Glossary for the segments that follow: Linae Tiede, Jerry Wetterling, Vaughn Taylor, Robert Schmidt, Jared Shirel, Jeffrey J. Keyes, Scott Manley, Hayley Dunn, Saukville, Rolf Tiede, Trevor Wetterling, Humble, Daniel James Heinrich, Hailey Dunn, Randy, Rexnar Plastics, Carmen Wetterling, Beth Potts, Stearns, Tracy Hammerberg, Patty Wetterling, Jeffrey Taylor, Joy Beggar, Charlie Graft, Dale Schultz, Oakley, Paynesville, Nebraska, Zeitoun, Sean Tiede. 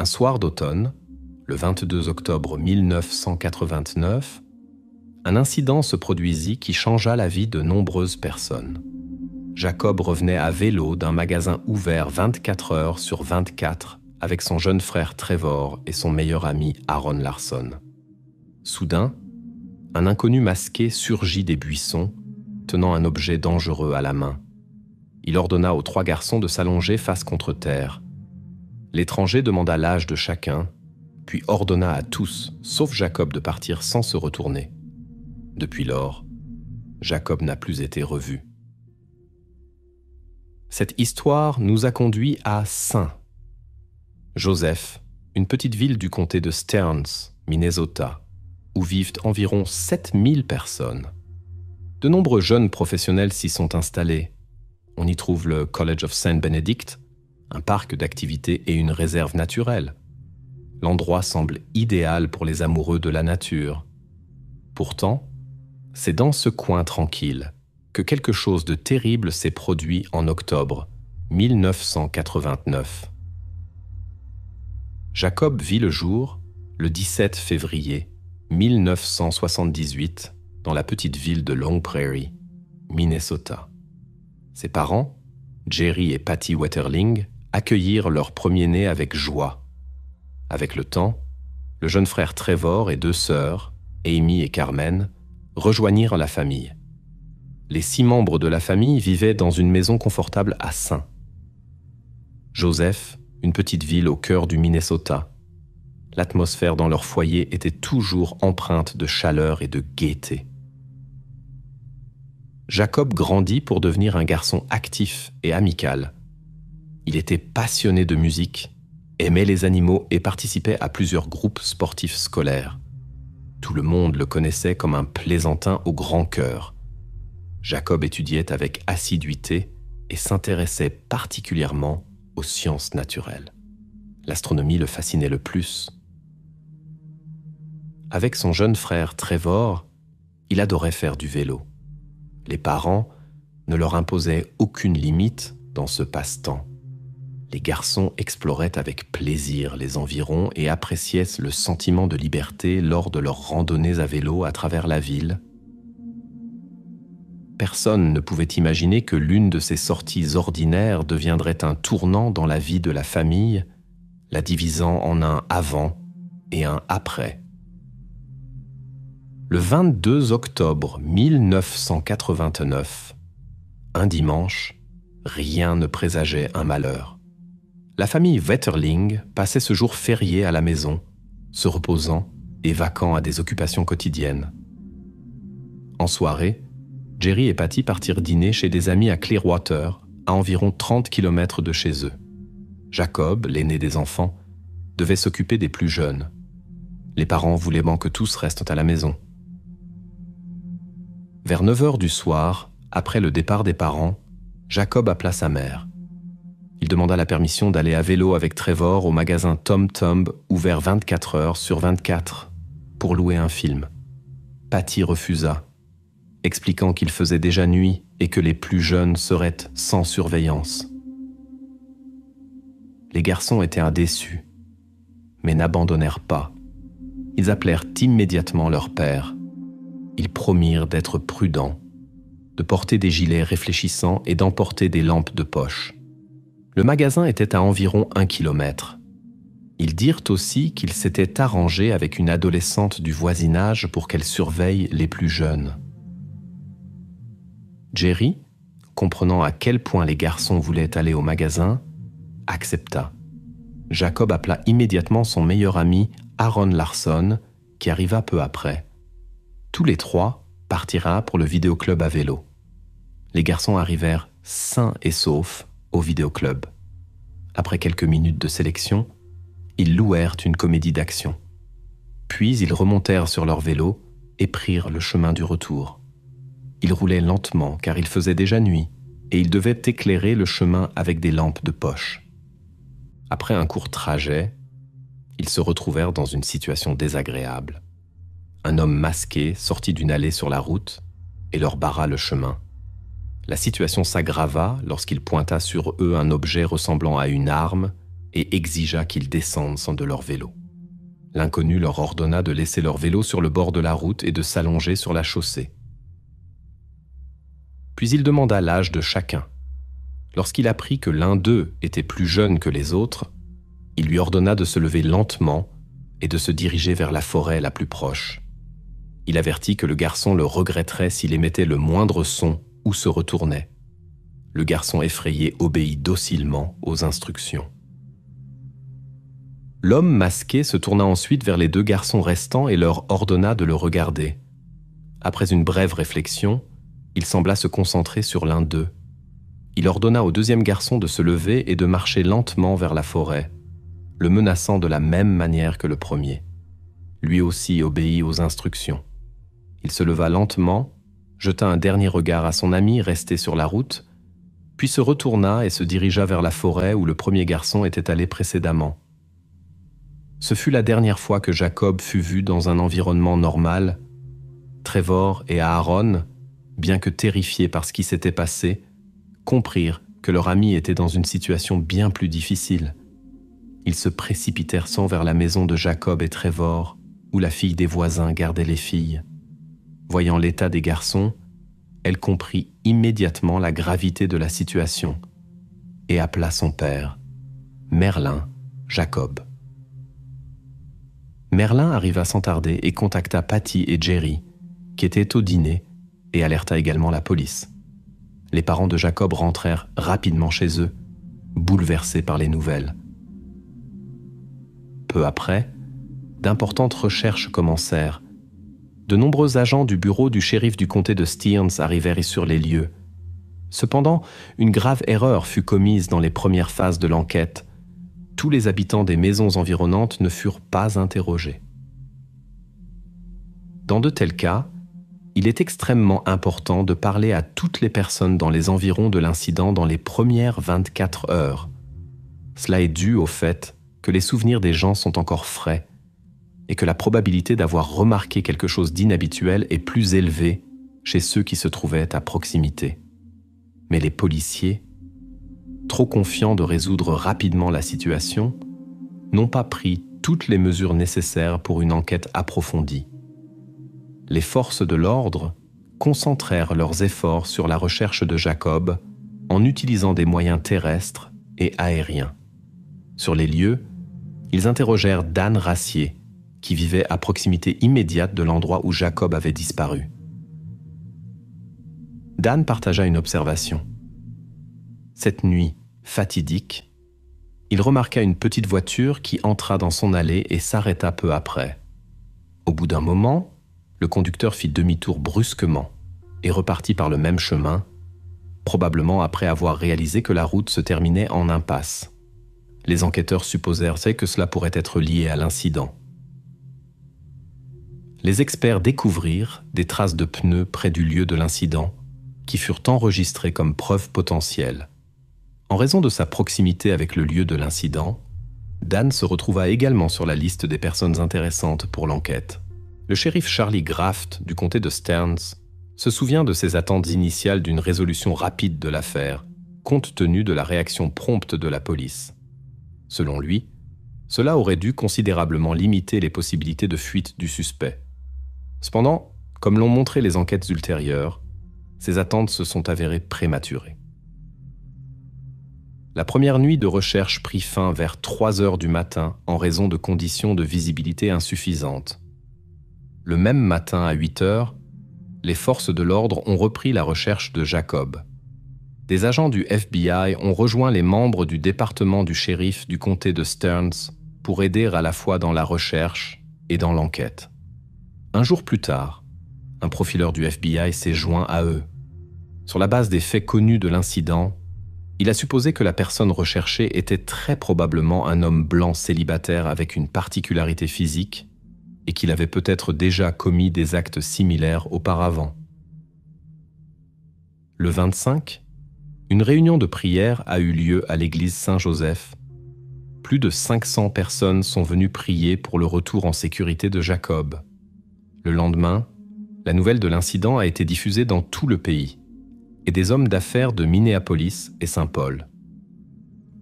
Un soir d'automne, le 22 octobre 1989, un incident se produisit qui changea la vie de nombreuses personnes. Jacob revenait à vélo d'un magasin ouvert 24 heures sur 24 avec son jeune frère Trevor et son meilleur ami Aaron Larson. Soudain, un inconnu masqué surgit des buissons, tenant un objet dangereux à la main. Il ordonna aux trois garçons de s'allonger face contre terre. L'étranger demanda l'âge de chacun, puis ordonna à tous, sauf Jacob, de partir sans se retourner. Depuis lors, Jacob n'a plus été revu. Cette histoire nous a conduit à Saint Joseph, une petite ville du comté de Stearns, Minnesota, où vivent environ 7000 personnes. De nombreux jeunes professionnels s'y sont installés. On y trouve le College of Saint Benedict, un parc d'activités et une réserve naturelle. L'endroit semble idéal pour les amoureux de la nature. Pourtant, c'est dans ce coin tranquille que quelque chose de terrible s'est produit en octobre 1989. Jacob vit le jour, le 17 février 1978, dans la petite ville de Long Prairie, Minnesota. Ses parents, Jerry et Patty Wetterling, accueillirent leur premier-né avec joie. Avec le temps, le jeune frère Trevor et deux sœurs, Amy et Carmen, rejoignirent la famille. Les 6 membres de la famille vivaient dans une maison confortable à Saint Joseph, une petite ville au cœur du Minnesota. L'atmosphère dans leur foyer était toujours empreinte de chaleur et de gaieté. Jacob grandit pour devenir un garçon actif et amical. Il était passionné de musique, aimait les animaux et participait à plusieurs groupes sportifs scolaires. Tout le monde le connaissait comme un plaisantin au grand cœur. Jacob étudiait avec assiduité et s'intéressait particulièrement aux sciences naturelles. L'astronomie le fascinait le plus. Avec son jeune frère Trevor, il adorait faire du vélo. Les parents ne leur imposaient aucune limite dans ce passe-temps. Les garçons exploraient avec plaisir les environs et appréciaient le sentiment de liberté lors de leurs randonnées à vélo à travers la ville. Personne ne pouvait imaginer que l'une de ces sorties ordinaires deviendrait un tournant dans la vie de la famille, la divisant en un avant et un après. Le 22 octobre 1989, un dimanche, rien ne présageait un malheur. La famille Wetterling passait ce jour férié à la maison, se reposant et vaquant à des occupations quotidiennes. En soirée, Jerry et Patty partirent dîner chez des amis à Clearwater, à environ 30 km de chez eux. Jacob, l'aîné des enfants, devait s'occuper des plus jeunes. Les parents voulaient bien que tous restent à la maison. Vers 9 h du soir, après le départ des parents, Jacob appela sa mère. Il demanda la permission d'aller à vélo avec Trevor au magasin Tom Thumb, ouvert 24 heures sur 24, pour louer un film. Patty refusa, expliquant qu'il faisait déjà nuit et que les plus jeunes seraient sans surveillance. Les garçons étaient indécis, mais n'abandonnèrent pas. Ils appelèrent immédiatement leur père. Ils promirent d'être prudents, de porter des gilets réfléchissants et d'emporter des lampes de poche. Le magasin était à environ 1 kilomètre. Ils dirent aussi qu'ils s'étaient arrangés avec une adolescente du voisinage pour qu'elle surveille les plus jeunes. Jerry, comprenant à quel point les garçons voulaient aller au magasin, accepta. Jacob appela immédiatement son meilleur ami Aaron Larson, qui arriva peu après. Tous les 3 partira pour le vidéoclub à vélo. Les garçons arrivèrent sains et saufs au vidéoclub. Après quelques minutes de sélection, ils louèrent une comédie d'action. Puis ils remontèrent sur leur vélo et prirent le chemin du retour. Ils roulaient lentement car il faisait déjà nuit et ils devaient éclairer le chemin avec des lampes de poche. Après un court trajet, ils se retrouvèrent dans une situation désagréable. Un homme masqué sortit d'une allée sur la route et leur barra le chemin. La situation s'aggrava lorsqu'il pointa sur eux un objet ressemblant à une arme et exigea qu'ils descendent sans de leur vélo. L'inconnu leur ordonna de laisser leur vélo sur le bord de la route et de s'allonger sur la chaussée. Puis il demanda l'âge de chacun. Lorsqu'il apprit que l'un d'eux était plus jeune que les autres, il lui ordonna de se lever lentement et de se diriger vers la forêt la plus proche. Il avertit que le garçon le regretterait s'il émettait le moindre son ou se retournait. Le garçon effrayé obéit docilement aux instructions. L'homme masqué se tourna ensuite vers les deux garçons restants et leur ordonna de le regarder. Après une brève réflexion, il sembla se concentrer sur l'un d'eux. Il ordonna au deuxième garçon de se lever et de marcher lentement vers la forêt, le menaçant de la même manière que le premier. Lui aussi obéit aux instructions. Il se leva lentement, jeta un dernier regard à son ami resté sur la route, puis se retourna et se dirigea vers la forêt où le premier garçon était allé précédemment. Ce fut la dernière fois que Jacob fut vu dans un environnement normal. Trevor et Aaron, bien que terrifiés par ce qui s'était passé, comprirent que leur ami était dans une situation bien plus difficile. Ils se précipitèrent sans vers la maison de Jacob et Trevor, où la fille des voisins gardait les filles. Voyant l'état des garçons, elle comprit immédiatement la gravité de la situation et appela son père, Merlin Jacob. Merlin arriva sans tarder et contacta Patty et Jerry, qui étaient au dîner, et alerta également la police. Les parents de Jacob rentrèrent rapidement chez eux, bouleversés par les nouvelles. Peu après, d'importantes recherches commencèrent. De nombreux agents du bureau du shérif du comté de Stearns arrivèrent sur les lieux. Cependant, une grave erreur fut commise dans les premières phases de l'enquête. Tous les habitants des maisons environnantes ne furent pas interrogés. Dans de tels cas, il est extrêmement important de parler à toutes les personnes dans les environs de l'incident dans les premières 24 heures. Cela est dû au fait que les souvenirs des gens sont encore frais et que la probabilité d'avoir remarqué quelque chose d'inhabituel est plus élevée chez ceux qui se trouvaient à proximité. Mais les policiers, trop confiants de résoudre rapidement la situation, n'ont pas pris toutes les mesures nécessaires pour une enquête approfondie. Les forces de l'ordre concentrèrent leurs efforts sur la recherche de Jacob en utilisant des moyens terrestres et aériens. Sur les lieux, ils interrogèrent Dan Rassier, qui vivait à proximité immédiate de l'endroit où Jacob avait disparu. Dan partagea une observation. Cette nuit fatidique, il remarqua une petite voiture qui entra dans son allée et s'arrêta peu après. Au bout d'un moment, le conducteur fit demi-tour brusquement et repartit par le même chemin, probablement après avoir réalisé que la route se terminait en impasse. Les enquêteurs supposèrent que cela pourrait être lié à l'incident. Les experts découvrirent des traces de pneus près du lieu de l'incident qui furent enregistrées comme preuve potentielle. En raison de sa proximité avec le lieu de l'incident, Dan se retrouva également sur la liste des personnes intéressantes pour l'enquête. Le shérif Charlie Graft, du comté de Stearns, se souvient de ses attentes initiales d'une résolution rapide de l'affaire, compte tenu de la réaction prompte de la police. Selon lui, cela aurait dû considérablement limiter les possibilités de fuite du suspect. Cependant, comme l'ont montré les enquêtes ultérieures, ces attentes se sont avérées prématurées. La première nuit de recherche prit fin vers 3 heures du matin en raison de conditions de visibilité insuffisantes. Le même matin à 8 heures, les forces de l'ordre ont repris la recherche de Jacob. Des agents du FBI ont rejoint les membres du département du shérif du comté de Stearns pour aider à la fois dans la recherche et dans l'enquête. Un jour plus tard, un profileur du FBI s'est joint à eux. Sur la base des faits connus de l'incident, il a supposé que la personne recherchée était très probablement un homme blanc célibataire avec une particularité physique et qu'il avait peut-être déjà commis des actes similaires auparavant. Le 25, une réunion de prière a eu lieu à l'église Saint Joseph. Plus de 500 personnes sont venues prier pour le retour en sécurité de Jacob. Le lendemain, la nouvelle de l'incident a été diffusée dans tout le pays et des hommes d'affaires de Minneapolis et Saint-Paul.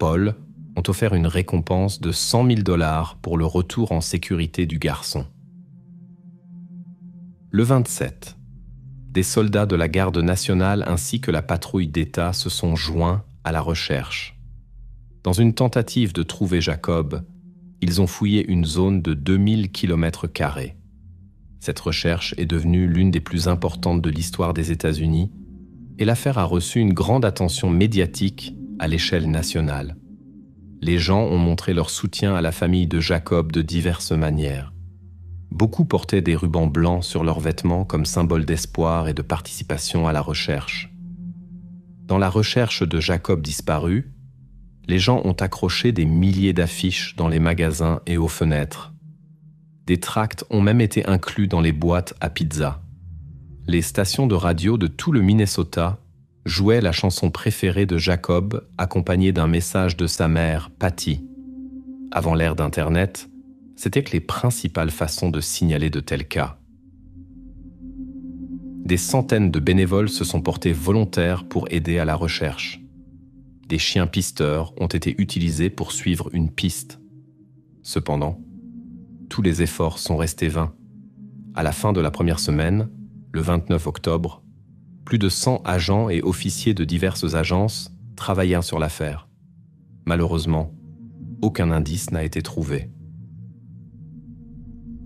Paul, ont offert une récompense de 100 000 $ pour le retour en sécurité du garçon. Le 27, des soldats de la garde nationale ainsi que la patrouille d'État se sont joints à la recherche. Dans une tentative de trouver Jacob, ils ont fouillé une zone de 2000 km². Cette recherche est devenue l'une des plus importantes de l'histoire des États-Unis et l'affaire a reçu une grande attention médiatique à l'échelle nationale. Les gens ont montré leur soutien à la famille de Jacob de diverses manières. Beaucoup portaient des rubans blancs sur leurs vêtements comme symbole d'espoir et de participation à la recherche. Dans la recherche de Jacob disparu, les gens ont accroché des milliers d'affiches dans les magasins et aux fenêtres. Des tracts ont même été inclus dans les boîtes à pizza. Les stations de radio de tout le Minnesota jouaient la chanson préférée de Jacob, accompagnée d'un message de sa mère, Patty. Avant l'ère d'Internet, c'était que les principales façons de signaler de tels cas. Des centaines de bénévoles se sont portés volontaires pour aider à la recherche. Des chiens pisteurs ont été utilisés pour suivre une piste. Cependant, tous les efforts sont restés vains. À la fin de la première semaine, le 29 octobre, plus de 100 agents et officiers de diverses agences travaillèrent sur l'affaire. Malheureusement, aucun indice n'a été trouvé.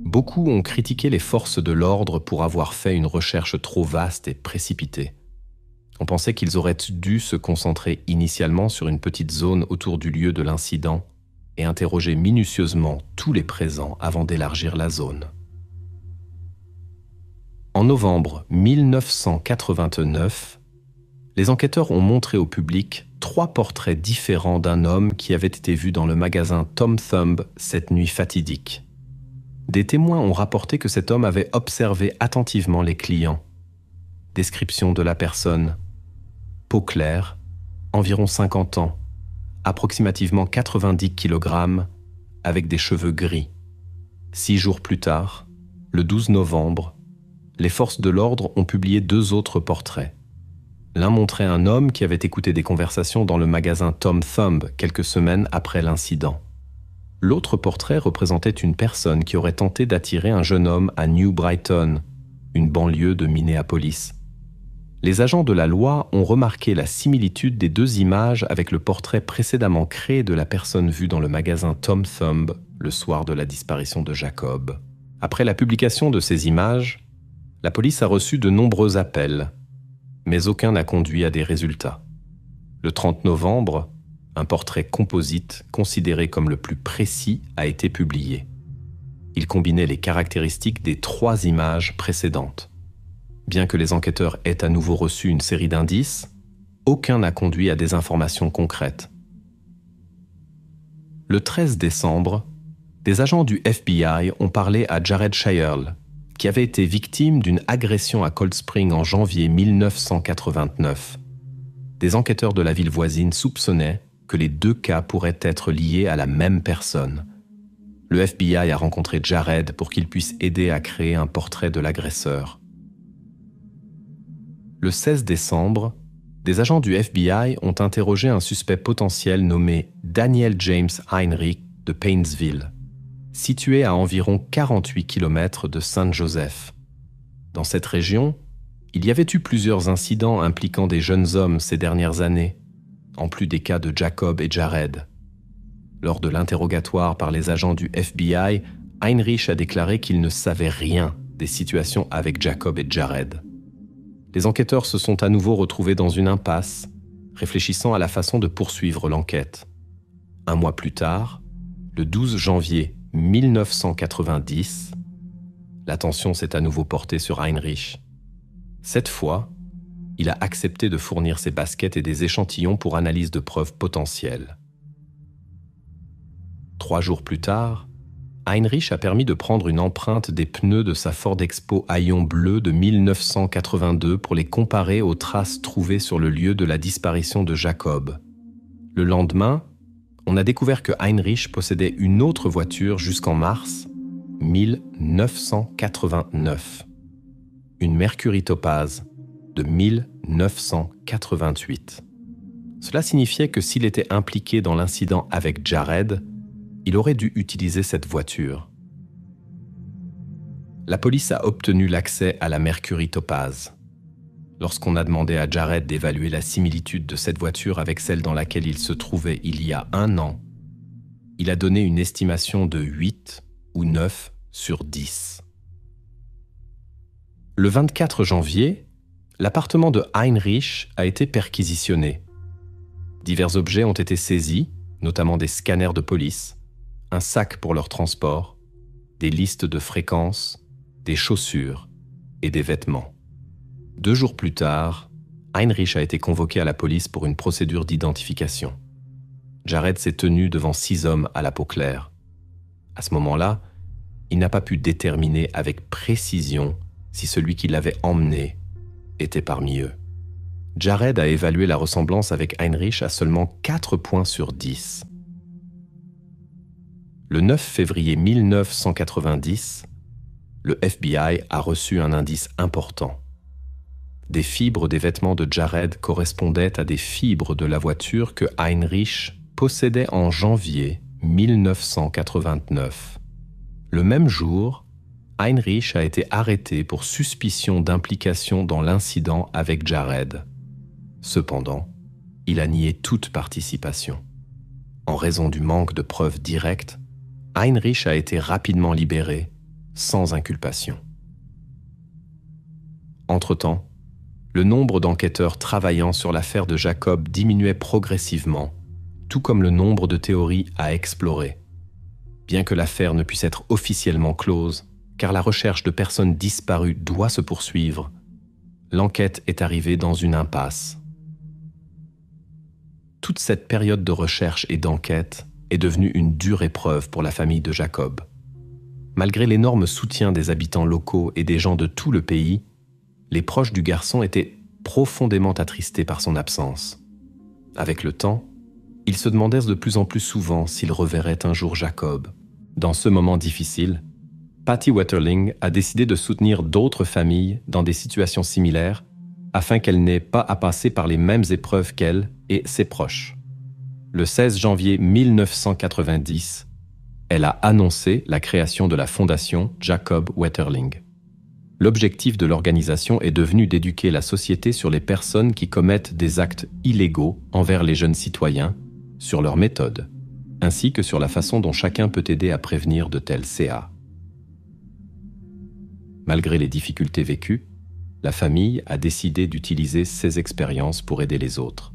Beaucoup ont critiqué les forces de l'ordre pour avoir fait une recherche trop vaste et précipitée. On pensait qu'ils auraient dû se concentrer initialement sur une petite zone autour du lieu de l'incident et interroger minutieusement tous les présents avant d'élargir la zone. En novembre 1989, les enquêteurs ont montré au public 3 portraits différents d'un homme qui avait été vu dans le magasin Tom Thumb cette nuit fatidique. Des témoins ont rapporté que cet homme avait observé attentivement les clients. Description de la personne. Peau claire, environ 50 ans, approximativement 90 kg, avec des cheveux gris. 6 jours plus tard, le 12 novembre, les forces de l'ordre ont publié 2 autres portraits. L'un montrait un homme qui avait écouté des conversations dans le magasin Tom Thumb quelques semaines après l'incident. L'autre portrait représentait une personne qui aurait tenté d'attirer un jeune homme à New Brighton, une banlieue de Minneapolis. Les agents de la loi ont remarqué la similitude des 2 images avec le portrait précédemment créé de la personne vue dans le magasin Tom Thumb le soir de la disparition de Jacob. Après la publication de ces images, la police a reçu de nombreux appels, mais aucun n'a conduit à des résultats. Le 30 novembre, un portrait composite considéré comme le plus précis a été publié. Il combinait les caractéristiques des 3 images précédentes. Bien que les enquêteurs aient à nouveau reçu une série d'indices, aucun n'a conduit à des informations concrètes. Le 13 décembre, des agents du FBI ont parlé à Jared Shirel, qui avait été victime d'une agression à Cold Spring en janvier 1989. Des enquêteurs de la ville voisine soupçonnaient que les 2 cas pourraient être liés à la même personne. Le FBI a rencontré Jared pour qu'il puisse aider à créer un portrait de l'agresseur. Le 16 décembre, des agents du FBI ont interrogé un suspect potentiel nommé Daniel James Heinrich de Paynesville, situé à environ 48 km de Saint Joseph. Dans cette région, il y avait eu plusieurs incidents impliquant des jeunes hommes ces dernières années, en plus des cas de Jacob et Jared. Lors de l'interrogatoire par les agents du FBI, Heinrich a déclaré qu'il ne savait rien des situations avec Jacob et Jared. Les enquêteurs se sont à nouveau retrouvés dans une impasse, réfléchissant à la façon de poursuivre l'enquête. Un mois plus tard, le 12 janvier 1990, l'attention s'est à nouveau portée sur Heinrich. Cette fois, il a accepté de fournir ses baskets et des échantillons pour analyse de preuves potentielles. 3 jours plus tard, Heinrich a permis de prendre une empreinte des pneus de sa Ford Expo haillons bleus de 1982 pour les comparer aux traces trouvées sur le lieu de la disparition de Jacob. Le lendemain, on a découvert que Heinrich possédait une autre voiture jusqu'en mars 1989, une Mercury Topaz de 1988. Cela signifiait que s'il était impliqué dans l'incident avec Jared, il aurait dû utiliser cette voiture. La police a obtenu l'accès à la Mercury Topaz. Lorsqu'on a demandé à Jared d'évaluer la similitude de cette voiture avec celle dans laquelle il se trouvait il y a un an, il a donné une estimation de 8 ou 9 sur 10. Le 24 janvier, l'appartement de Heinrich a été perquisitionné. Divers objets ont été saisis, notamment des scanners de police, un sac pour leur transport, des listes de fréquences, des chaussures et des vêtements. 2 jours plus tard, Heinrich a été convoqué à la police pour une procédure d'identification. Jared s'est tenu devant 6 hommes à la peau claire. À ce moment-là, il n'a pas pu déterminer avec précision si celui qui l'avait emmené était parmi eux. Jared a évalué la ressemblance avec Heinrich à seulement 4 points sur 10. Le 9 février 1990, le FBI a reçu un indice important. Des fibres des vêtements de Jared correspondaient à des fibres de la voiture que Heinrich possédait en janvier 1989. Le même jour, Heinrich a été arrêté pour suspicion d'implication dans l'incident avec Jared. Cependant, il a nié toute participation. En raison du manque de preuves directes, Heinrich a été rapidement libéré, sans inculpation. Entre-temps, le nombre d'enquêteurs travaillant sur l'affaire de Jacob diminuait progressivement, tout comme le nombre de théories à explorer. Bien que l'affaire ne puisse être officiellement close, car la recherche de personnes disparues doit se poursuivre, l'enquête est arrivée dans une impasse. Toute cette période de recherche et d'enquête est devenue une dure épreuve pour la famille de Jacob. Malgré l'énorme soutien des habitants locaux et des gens de tout le pays, les proches du garçon étaient profondément attristés par son absence. Avec le temps, ils se demandèrent de plus en plus souvent s'ils reverraient un jour Jacob. Dans ce moment difficile, Patty Wetterling a décidé de soutenir d'autres familles dans des situations similaires afin qu'elles n'aient pas à passer par les mêmes épreuves qu'elle et ses proches. Le 16 janvier 1990, elle a annoncé la création de la fondation Jacob Wetterling. L'objectif de l'organisation est devenu d'éduquer la société sur les personnes qui commettent des actes illégaux envers les jeunes citoyens, sur leurs méthodes, ainsi que sur la façon dont chacun peut aider à prévenir de tels CA. Malgré les difficultés vécues, la famille a décidé d'utiliser ses expériences pour aider les autres.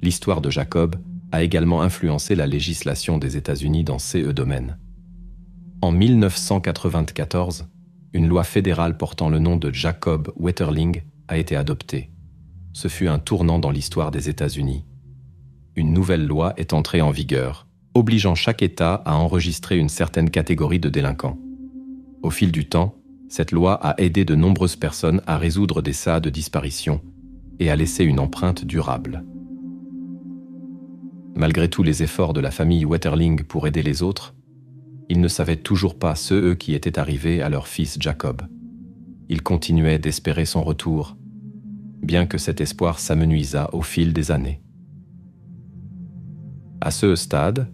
L'histoire de Jacob a également influencé la législation des États-Unis dans ces domaines. En 1994, une loi fédérale portant le nom de Jacob Wetterling a été adoptée. Ce fut un tournant dans l'histoire des États-Unis. Une nouvelle loi est entrée en vigueur, obligeant chaque État à enregistrer une certaine catégorie de délinquants. Au fil du temps, cette loi a aidé de nombreuses personnes à résoudre des cas de disparition et a laissé une empreinte durable. Malgré tous les efforts de la famille Wetterling pour aider les autres, ils ne savaient toujours pas ceux qui étaient arrivés à leur fils Jacob. Ils continuaient d'espérer son retour, bien que cet espoir s'amenuisa au fil des années. À ce stade,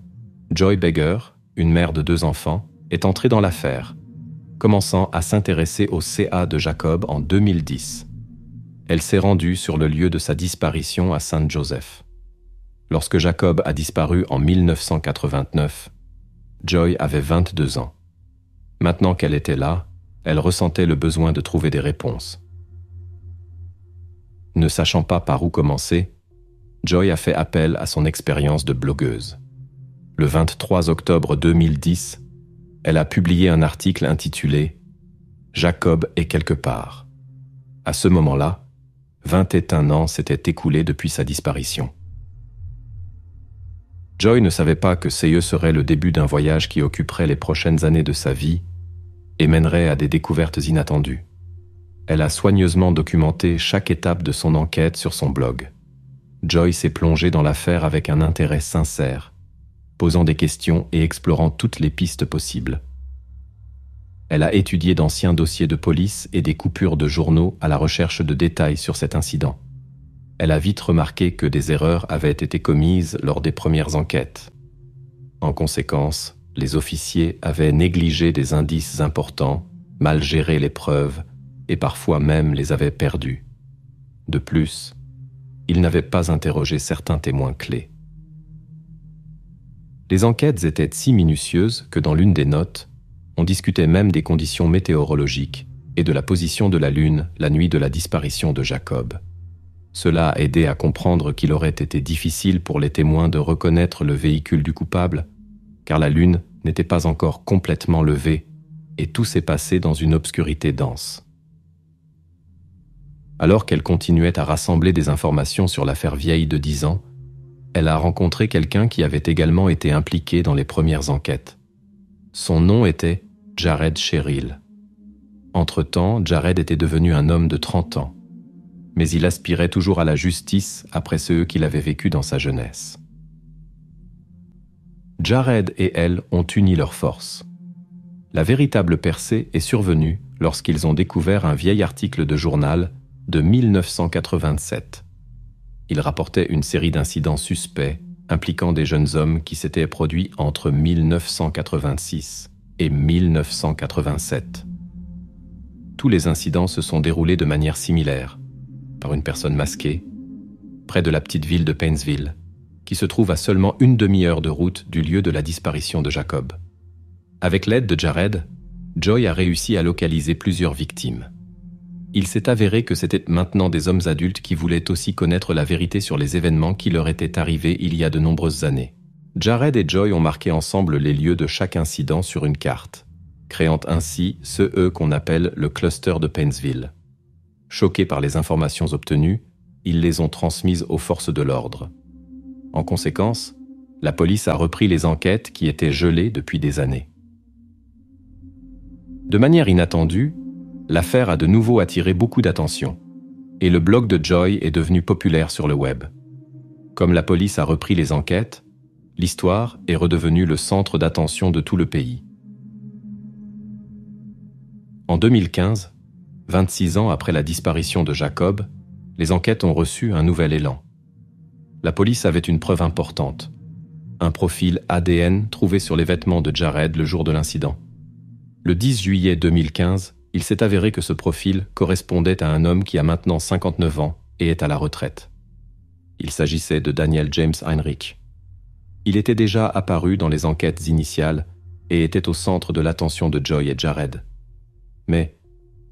Joy Beggar, une mère de 2 enfants, est entrée dans l'affaire, commençant à s'intéresser au CA de Jacob en 2010. Elle s'est rendue sur le lieu de sa disparition à Saint Joseph. Lorsque Jacob a disparu en 1989, Joy avait 22 ans. Maintenant qu'elle était là, elle ressentait le besoin de trouver des réponses. Ne sachant pas par où commencer, Joy a fait appel à son expérience de blogueuse. Le 23 octobre 2010, elle a publié un article intitulé « Jacob est quelque part ». À ce moment-là, 21 ans s'étaient écoulés depuis sa disparition. Joy ne savait pas que CE serait le début d'un voyage qui occuperait les prochaines années de sa vie et mènerait à des découvertes inattendues. Elle a soigneusement documenté chaque étape de son enquête sur son blog. Joy s'est plongée dans l'affaire avec un intérêt sincère, posant des questions et explorant toutes les pistes possibles. Elle a étudié d'anciens dossiers de police et des coupures de journaux à la recherche de détails sur cet incident. elle a vite remarqué que des erreurs avaient été commises lors des premières enquêtes. En conséquence, les officiers avaient négligé des indices importants, mal géré les preuves et parfois même les avaient perdues. De plus, ils n'avaient pas interrogé certains témoins clés. Les enquêtes étaient si minutieuses que dans l'une des notes, on discutait même des conditions météorologiques et de la position de la Lune la nuit de la disparition de Jacob. Cela a aidé à comprendre qu'il aurait été difficile pour les témoins de reconnaître le véhicule du coupable, car la Lune n'était pas encore complètement levée et tout s'est passé dans une obscurité dense. Alors qu'elle continuait à rassembler des informations sur l'affaire vieille de 10 ans, elle a rencontré quelqu'un qui avait également été impliqué dans les premières enquêtes. Son nom était Jared Shirel. Entre-temps, Jared était devenu un homme de 30 ans, mais il aspirait toujours à la justice après ceux qu'il avait vécu dans sa jeunesse. Jared et elle ont uni leurs forces. La véritable percée est survenue lorsqu'ils ont découvert un vieil article de journal de 1987. Il rapportait une série d'incidents suspects impliquant des jeunes hommes qui s'étaient produits entre 1986 et 1987. Tous les incidents se sont déroulés de manière similaire, par une personne masquée, près de la petite ville de Paynesville, qui se trouve à seulement une demi-heure de route du lieu de la disparition de Jacob. Avec l'aide de Jared, Joy a réussi à localiser plusieurs victimes. Il s'est avéré que c'étaient maintenant des hommes adultes qui voulaient aussi connaître la vérité sur les événements qui leur étaient arrivés il y a de nombreuses années. Jared et Joy ont marqué ensemble les lieux de chaque incident sur une carte, créant ainsi ce qu'on appelle le cluster de Paynesville. Choqués par les informations obtenues, ils les ont transmises aux forces de l'ordre. En conséquence, la police a repris les enquêtes qui étaient gelées depuis des années. De manière inattendue, l'affaire a de nouveau attiré beaucoup d'attention, et le blog de Joy est devenu populaire sur le web. Comme la police a repris les enquêtes, l'histoire est redevenue le centre d'attention de tout le pays. En 2015, 26 ans après la disparition de Jacob, les enquêtes ont reçu un nouvel élan. La police avait une preuve importante, un profil ADN trouvé sur les vêtements de Jared le jour de l'incident. Le 10 juillet 2015, il s'est avéré que ce profil correspondait à un homme qui a maintenant 59 ans et est à la retraite. Il s'agissait de Daniel James Heinrich. Il était déjà apparu dans les enquêtes initiales et était au centre de l'attention de Joy et Jared. Mais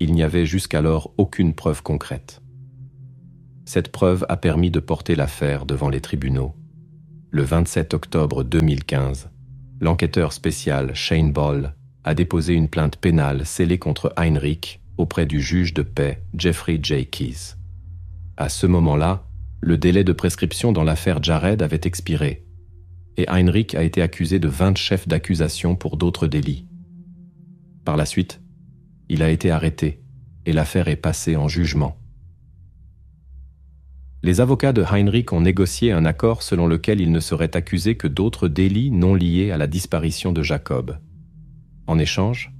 il n'y avait jusqu'alors aucune preuve concrète. Cette preuve a permis de porter l'affaire devant les tribunaux. Le 27 octobre 2015, l'enquêteur spécial Shane Ball a déposé une plainte pénale scellée contre Heinrich auprès du juge de paix Jeffrey J. Keyes. À ce moment-là, le délai de prescription dans l'affaire Jared avait expiré et Heinrich a été accusé de 20 chefs d'accusation pour d'autres délits. Par la suite, il a été arrêté et l'affaire est passée en jugement. Les avocats de Heinrich ont négocié un accord selon lequel il ne serait accusé que d'autres délits non liés à la disparition de Jacob. En échange,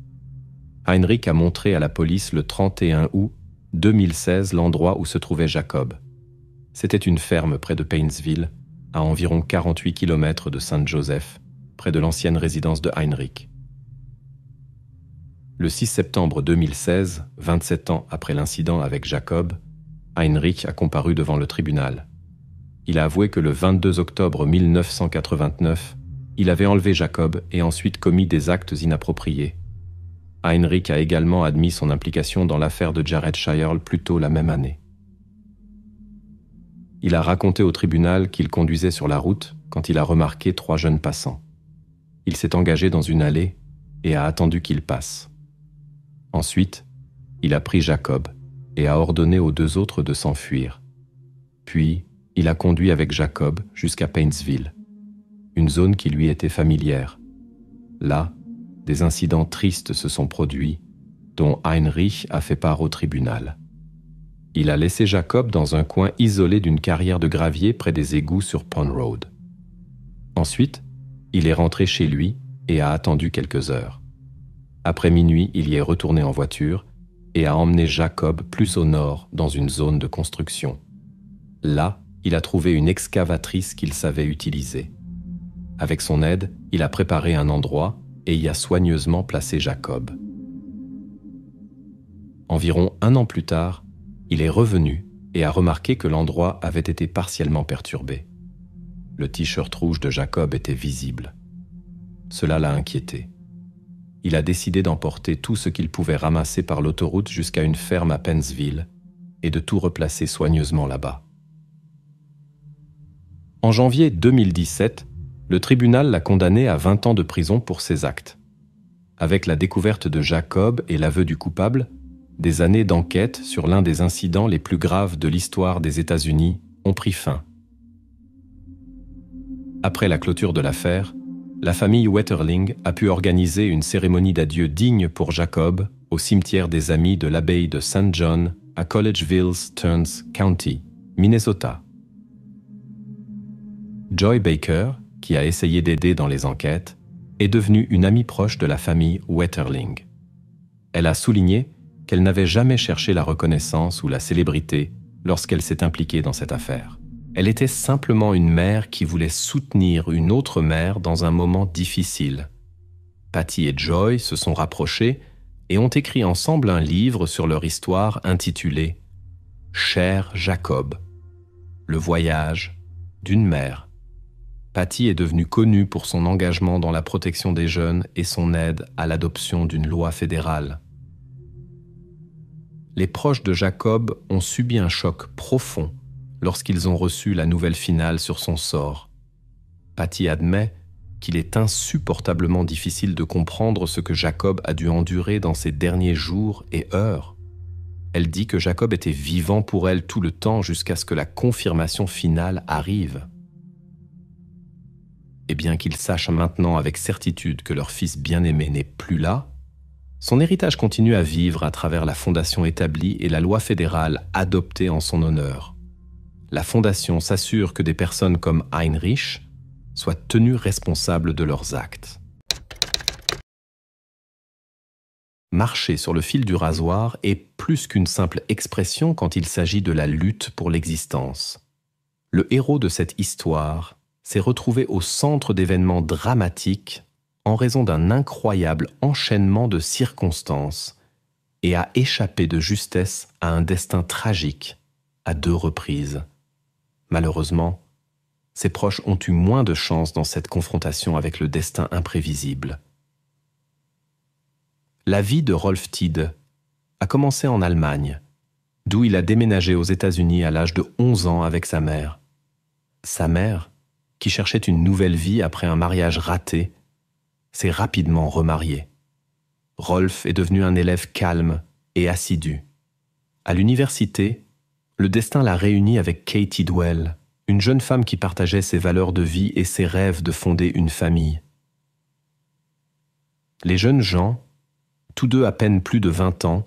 Heinrich a montré à la police le 31 août 2016 l'endroit où se trouvait Jacob. C'était une ferme près de Paynesville, à environ 48 km de Saint Joseph, près de l'ancienne résidence de Heinrich. Le 6 septembre 2016, 27 ans après l'incident avec Jacob, Heinrich a comparu devant le tribunal. Il a avoué que le 22 octobre 1989, il avait enlevé Jacob et ensuite commis des actes inappropriés. Heinrich a également admis son implication dans l'affaire de Jared Shirel plus tôt la même année. Il a raconté au tribunal qu'il conduisait sur la route quand il a remarqué 3 jeunes passants. Il s'est engagé dans une allée et a attendu qu'ils passent. Ensuite, il a pris Jacob et a ordonné aux 2 autres de s'enfuir. Puis, il a conduit avec Jacob jusqu'à Paynesville, une zone qui lui était familière. Là, des incidents tristes se sont produits, dont Heinrich a fait part au tribunal. Il a laissé Jacob dans un coin isolé d'une carrière de gravier près des égouts sur Pond Road. Ensuite, il est rentré chez lui et a attendu quelques heures. Après minuit, il y est retourné en voiture et a emmené Jacob plus au nord dans une zone de construction. Là, il a trouvé une excavatrice qu'il savait utiliser. Avec son aide, il a préparé un endroit et y a soigneusement placé Jacob. Environ un an plus tard, il est revenu et a remarqué que l'endroit avait été partiellement perturbé. Le t-shirt rouge de Jacob était visible. Cela l'a inquiété. Il a décidé d'emporter tout ce qu'il pouvait ramasser par l'autoroute jusqu'à une ferme à Paynesville et de tout replacer soigneusement là-bas. En janvier 2017, le tribunal l'a condamné à 20 ans de prison pour ses actes. Avec la découverte de Jacob et l'aveu du coupable, des années d'enquête sur l'un des incidents les plus graves de l'histoire des États-Unis ont pris fin. Après la clôture de l'affaire, la famille Wetterling a pu organiser une cérémonie d'adieu digne pour Jacob au cimetière des Amis de l'abbaye de St. John à Collegeville, Stearns County, Minnesota. Joy Beggar, qui a essayé d'aider dans les enquêtes, est devenue une amie proche de la famille Wetterling. Elle a souligné qu'elle n'avait jamais cherché la reconnaissance ou la célébrité lorsqu'elle s'est impliquée dans cette affaire. Elle était simplement une mère qui voulait soutenir une autre mère dans un moment difficile. Patty et Joy se sont rapprochées et ont écrit ensemble un livre sur leur histoire intitulé « Cher Jacob, le voyage d'une mère ». Patty est devenue connue pour son engagement dans la protection des jeunes et son aide à l'adoption d'une loi fédérale. Les proches de Jacob ont subi un choc profond lorsqu'ils ont reçu la nouvelle finale sur son sort. Patty admet qu'il est insupportablement difficile de comprendre ce que Jacob a dû endurer dans ses derniers jours et heures. Elle dit que Jacob était vivant pour elle tout le temps jusqu'à ce que la confirmation finale arrive. Et bien qu'ils sachent maintenant avec certitude que leur fils bien-aimé n'est plus là, son héritage continue à vivre à travers la fondation établie et la loi fédérale adoptée en son honneur. La fondation s'assure que des personnes comme Heinrich soient tenues responsables de leurs actes. Marcher sur le fil du rasoir est plus qu'une simple expression quand il s'agit de la lutte pour l'existence. Le héros de cette histoire s'est retrouvé au centre d'événements dramatiques en raison d'un incroyable enchaînement de circonstances et a échappé de justesse à un destin tragique à deux reprises. Malheureusement, ses proches ont eu moins de chance dans cette confrontation avec le destin imprévisible. La vie de Rolf Tiede a commencé en Allemagne, d'où il a déménagé aux États-Unis à l'âge de 11 ans avec sa mère. Sa mère, qui cherchait une nouvelle vie après un mariage raté, s'est rapidement remarié. Rolf est devenu un élève calme et assidu. À l'université, le destin l'a réuni avec Katie Dwell, une jeune femme qui partageait ses valeurs de vie et ses rêves de fonder une famille. Les jeunes gens, tous deux à peine plus de 20 ans,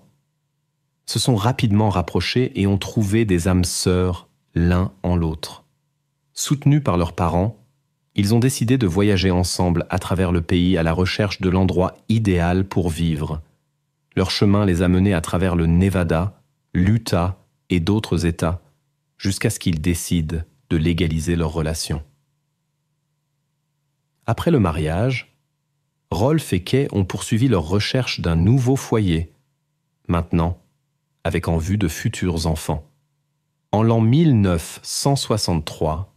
se sont rapidement rapprochés et ont trouvé des âmes sœurs l'un en l'autre. Soutenus par leurs parents, ils ont décidé de voyager ensemble à travers le pays à la recherche de l'endroit idéal pour vivre. Leur chemin les a menés à travers le Nevada, l'Utah et d'autres États, jusqu'à ce qu'ils décident de légaliser leur relation. Après le mariage, Rolf et Kay ont poursuivi leur recherche d'un nouveau foyer, maintenant avec en vue de futurs enfants. En l'an 1963,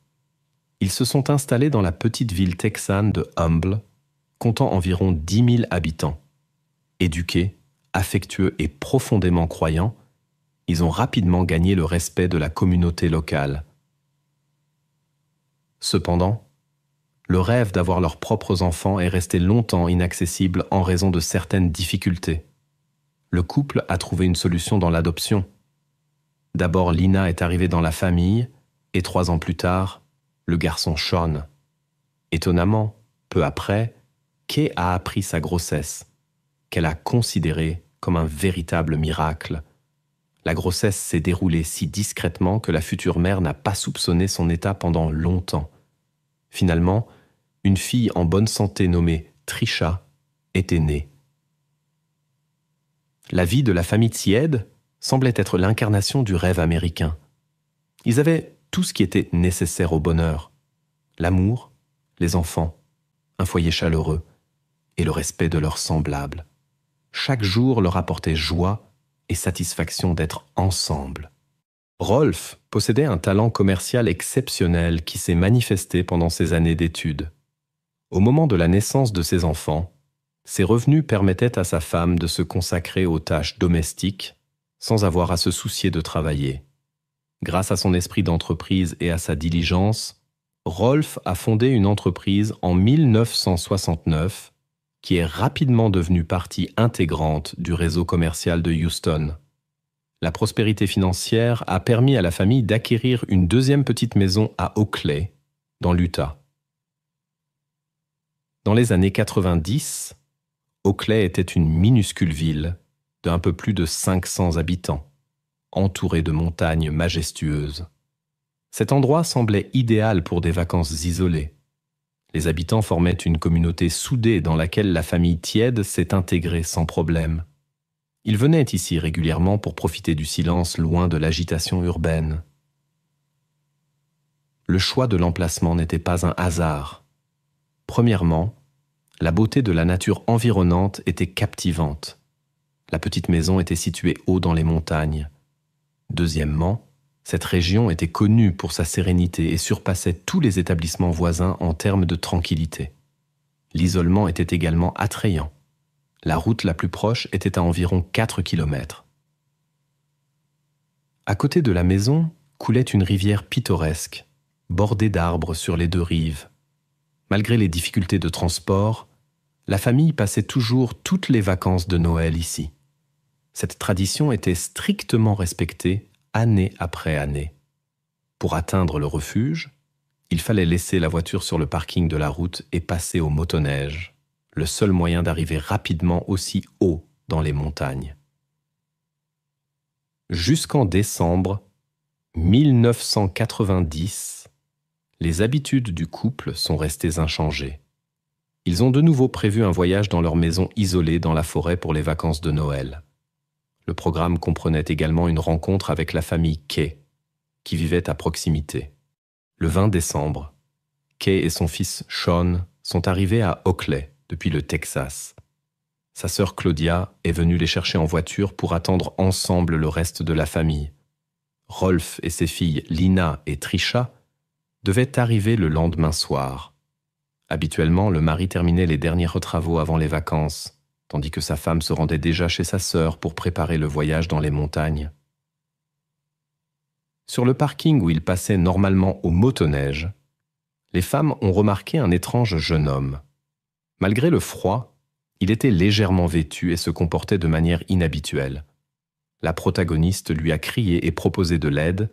ils se sont installés dans la petite ville texane de Humble, comptant environ 10 000 habitants. Éduqués, affectueux et profondément croyants, ils ont rapidement gagné le respect de la communauté locale. Cependant, le rêve d'avoir leurs propres enfants est resté longtemps inaccessible en raison de certaines difficultés. Le couple a trouvé une solution dans l'adoption. D'abord, Lina est arrivée dans la famille, et 3 ans plus tard, le garçon Sean. Étonnamment, peu après, Kay a appris sa grossesse, qu'elle a considérée comme un véritable miracle. La grossesse s'est déroulée si discrètement que la future mère n'a pas soupçonné son état pendant longtemps. Finalement, une fille en bonne santé nommée Trisha était née. La vie de la famille Tiede semblait être l'incarnation du rêve américain. Ils avaient tout ce qui était nécessaire au bonheur. L'amour, les enfants, un foyer chaleureux et le respect de leurs semblables. Chaque jour leur apportait joie et satisfaction d'être ensemble. Rolf possédait un talent commercial exceptionnel qui s'est manifesté pendant ses années d'études. Au moment de la naissance de ses enfants, ses revenus permettaient à sa femme de se consacrer aux tâches domestiques sans avoir à se soucier de travailler. Grâce à son esprit d'entreprise et à sa diligence, Rolf a fondé une entreprise en 1969 qui est rapidement devenue partie intégrante du réseau commercial de Houston. La prospérité financière a permis à la famille d'acquérir une deuxième petite maison à Oakley, dans l'Utah. Dans les années 90, Oakley était une minuscule ville d'un peu plus de 500 habitants, entourée de montagnes majestueuses. Cet endroit semblait idéal pour des vacances isolées. Les habitants formaient une communauté soudée dans laquelle la famille Tiede s'est intégrée sans problème. Ils venaient ici régulièrement pour profiter du silence loin de l'agitation urbaine. Le choix de l'emplacement n'était pas un hasard. Premièrement, la beauté de la nature environnante était captivante. La petite maison était située haut dans les montagnes. Deuxièmement, cette région était connue pour sa sérénité et surpassait tous les établissements voisins en termes de tranquillité. L'isolement était également attrayant. La route la plus proche était à environ 4 kilomètres. À côté de la maison coulait une rivière pittoresque, bordée d'arbres sur les deux rives. Malgré les difficultés de transport, la famille passait toujours toutes les vacances de Noël ici. Cette tradition était strictement respectée année après année. Pour atteindre le refuge, il fallait laisser la voiture sur le parking de la route et passer au motoneige, le seul moyen d'arriver rapidement aussi haut dans les montagnes. Jusqu'en décembre 1990, les habitudes du couple sont restées inchangées. Ils ont de nouveau prévu un voyage dans leur maison isolée dans la forêt pour les vacances de Noël. Le programme comprenait également une rencontre avec la famille Kay, qui vivait à proximité. Le 20 décembre, Kay et son fils Sean sont arrivés à Oakley, depuis le Texas. Sa sœur Claudia est venue les chercher en voiture pour attendre ensemble le reste de la famille. Rolf et ses filles Lina et Trisha devaient arriver le lendemain soir. Habituellement, le mari terminait les derniers travaux avant les vacances, tandis que sa femme se rendait déjà chez sa sœur pour préparer le voyage dans les montagnes. Sur le parking où ils passaient normalement au motoneige, les femmes ont remarqué un étrange jeune homme. Malgré le froid, il était légèrement vêtu et se comportait de manière inhabituelle. La protagoniste lui a crié et proposé de l'aide,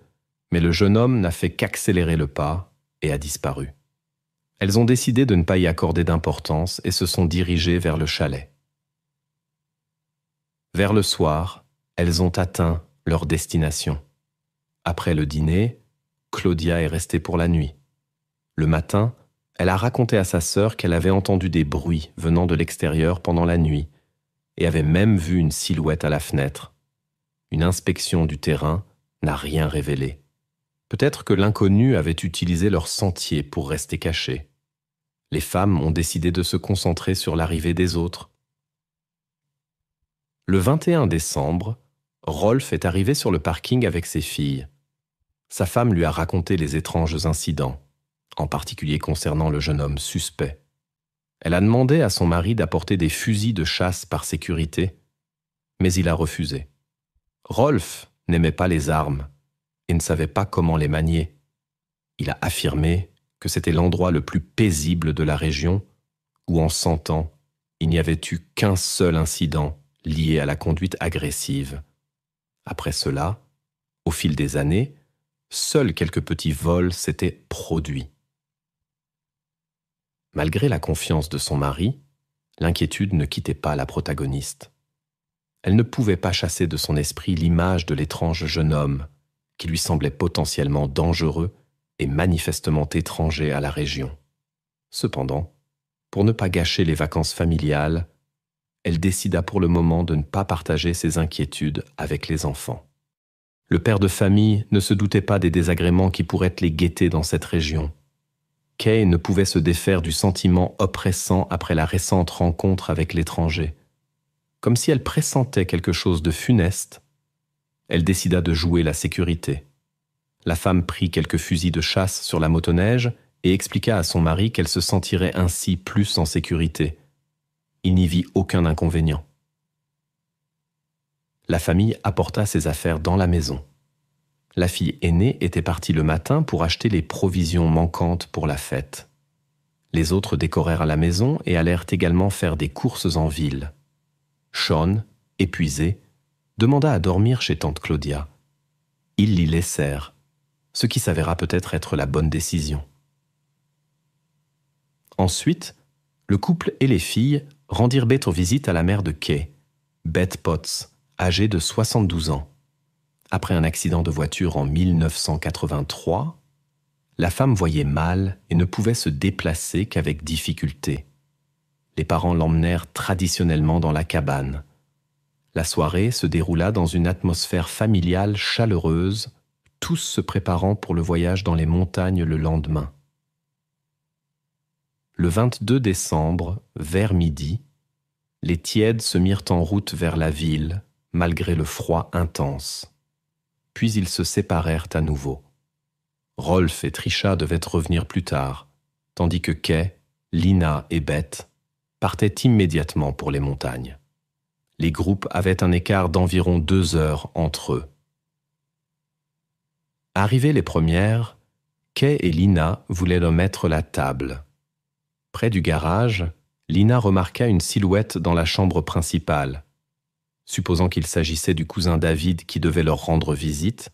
mais le jeune homme n'a fait qu'accélérer le pas et a disparu. Elles ont décidé de ne pas y accorder d'importance et se sont dirigées vers le chalet. Vers le soir, elles ont atteint leur destination. Après le dîner, Claudia est restée pour la nuit. Le matin, elle a raconté à sa sœur qu'elle avait entendu des bruits venant de l'extérieur pendant la nuit et avait même vu une silhouette à la fenêtre. Une inspection du terrain n'a rien révélé. Peut-être que l'inconnu avait utilisé leur sentier pour rester caché. Les femmes ont décidé de se concentrer sur l'arrivée des autres. Le 21 décembre, Rolf est arrivé sur le parking avec ses filles. Sa femme lui a raconté les étranges incidents, en particulier concernant le jeune homme suspect. Elle a demandé à son mari d'apporter des fusils de chasse par sécurité, mais il a refusé. Rolf n'aimait pas les armes et ne savait pas comment les manier. Il a affirmé que c'était l'endroit le plus paisible de la région où, en 100 ans, il n'y avait eu qu'un seul incident lié à la conduite agressive. Après cela, au fil des années, seuls quelques petits vols s'étaient produits. Malgré la confiance de son mari, l'inquiétude ne quittait pas la protagoniste. Elle ne pouvait pas chasser de son esprit l'image de l'étrange jeune homme, qui lui semblait potentiellement dangereux et manifestement étranger à la région. Cependant, pour ne pas gâcher les vacances familiales, elle décida pour le moment de ne pas partager ses inquiétudes avec les enfants. Le père de famille ne se doutait pas des désagréments qui pourraient les guetter dans cette région. Kay ne pouvait se défaire du sentiment oppressant après la récente rencontre avec l'étranger. Comme si elle pressentait quelque chose de funeste, elle décida de jouer la sécurité. La femme prit quelques fusils de chasse sur la motoneige et expliqua à son mari qu'elle se sentirait ainsi plus en sécurité. Il n'y vit aucun inconvénient. La famille apporta ses affaires dans la maison. La fille aînée était partie le matin pour acheter les provisions manquantes pour la fête. Les autres décorèrent à la maison et allèrent également faire des courses en ville. Sean, épuisé, demanda à dormir chez tante Claudia. Ils l'y laissèrent, ce qui s'avéra peut-être être la bonne décision. Ensuite, le couple et les filles rendirent bête visite à la mère de Kay, Beth Potts, âgée de 72 ans. Après un accident de voiture en 1983, la femme voyait mal et ne pouvait se déplacer qu'avec difficulté. Les parents l'emmenèrent traditionnellement dans la cabane. La soirée se déroula dans une atmosphère familiale chaleureuse, tous se préparant pour le voyage dans les montagnes le lendemain. Le 22 décembre, vers midi, les Tiede se mirent en route vers la ville, malgré le froid intense. Puis ils se séparèrent à nouveau. Rolf et Trisha devaient revenir plus tard, tandis que Kay, Lina et Beth partaient immédiatement pour les montagnes. Les groupes avaient un écart d'environ 2 heures entre eux. Arrivées les premières, Kay et Lina voulaient leur mettre la table. Près du garage, Lina remarqua une silhouette dans la chambre principale. Supposant qu'il s'agissait du cousin David qui devait leur rendre visite,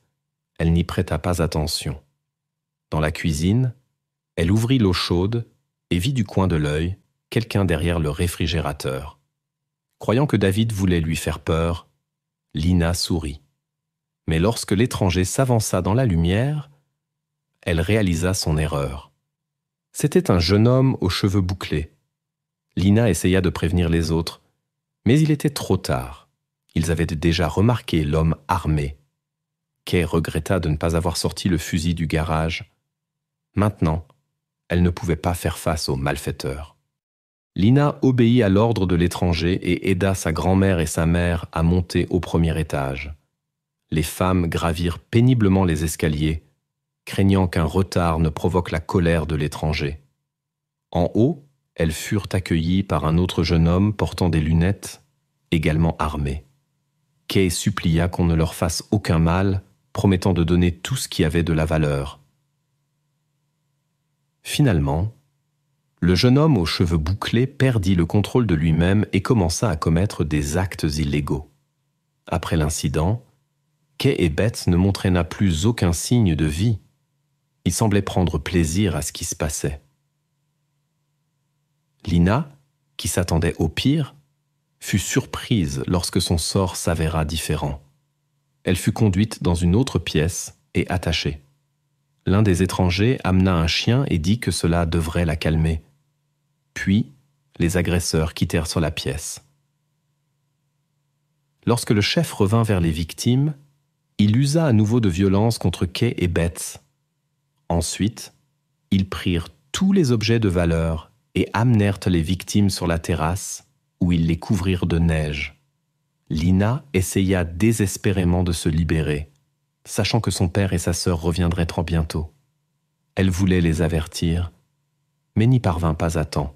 elle n'y prêta pas attention. Dans la cuisine, elle ouvrit l'eau chaude et vit du coin de l'œil quelqu'un derrière le réfrigérateur. Croyant que David voulait lui faire peur, Lina sourit. Mais lorsque l'étranger s'avança dans la lumière, elle réalisa son erreur. C'était un jeune homme aux cheveux bouclés. Lina essaya de prévenir les autres, mais il était trop tard. Ils avaient déjà remarqué l'homme armé. Kay regretta de ne pas avoir sorti le fusil du garage. Maintenant, elle ne pouvait pas faire face aux malfaiteurs. Lina obéit à l'ordre de l'étranger et aida sa grand-mère et sa mère à monter au premier étage. Les femmes gravirent péniblement les escaliers, craignant qu'un retard ne provoque la colère de l'étranger. En haut, elles furent accueillies par un autre jeune homme portant des lunettes, également armé. Kay supplia qu'on ne leur fasse aucun mal, promettant de donner tout ce qui avait de la valeur. Finalement, le jeune homme aux cheveux bouclés perdit le contrôle de lui-même et commença à commettre des actes illégaux. Après l'incident, Kay et Beth ne montraient plus aucun signe de vie. Ils semblaient prendre plaisir à ce qui se passait. Lina, qui s'attendait au pire, fut surprise lorsque son sort s'avéra différent. Elle fut conduite dans une autre pièce et attachée. L'un des étrangers amena un chien et dit que cela devrait la calmer. Puis, les agresseurs quittèrent sur la pièce. Lorsque le chef revint vers les victimes, il usa à nouveau de violence contre Kay et Beth. Ensuite, ils prirent tous les objets de valeur et amenèrent les victimes sur la terrasse, où ils les couvrirent de neige. Lina essaya désespérément de se libérer, sachant que son père et sa sœur reviendraient trop bientôt. Elle voulait les avertir, mais n'y parvint pas à temps.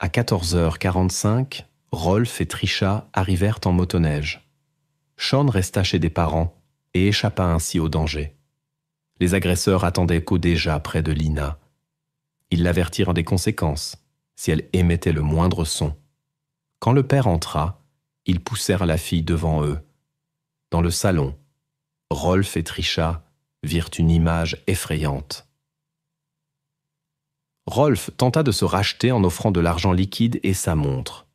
À 14h45, Rolf et Trisha arrivèrent en motoneige. Sean resta chez des parents et échappa ainsi au danger. Les agresseurs attendaient qu'au déjà près de Lina. Ils l'avertirent des conséquences, si elle émettait le moindre son. Quand le père entra, ils poussèrent la fille devant eux. Dans le salon, Rolf et Trisha virent une image effrayante. Rolf tenta de se racheter en offrant de l'argent liquide et sa montre.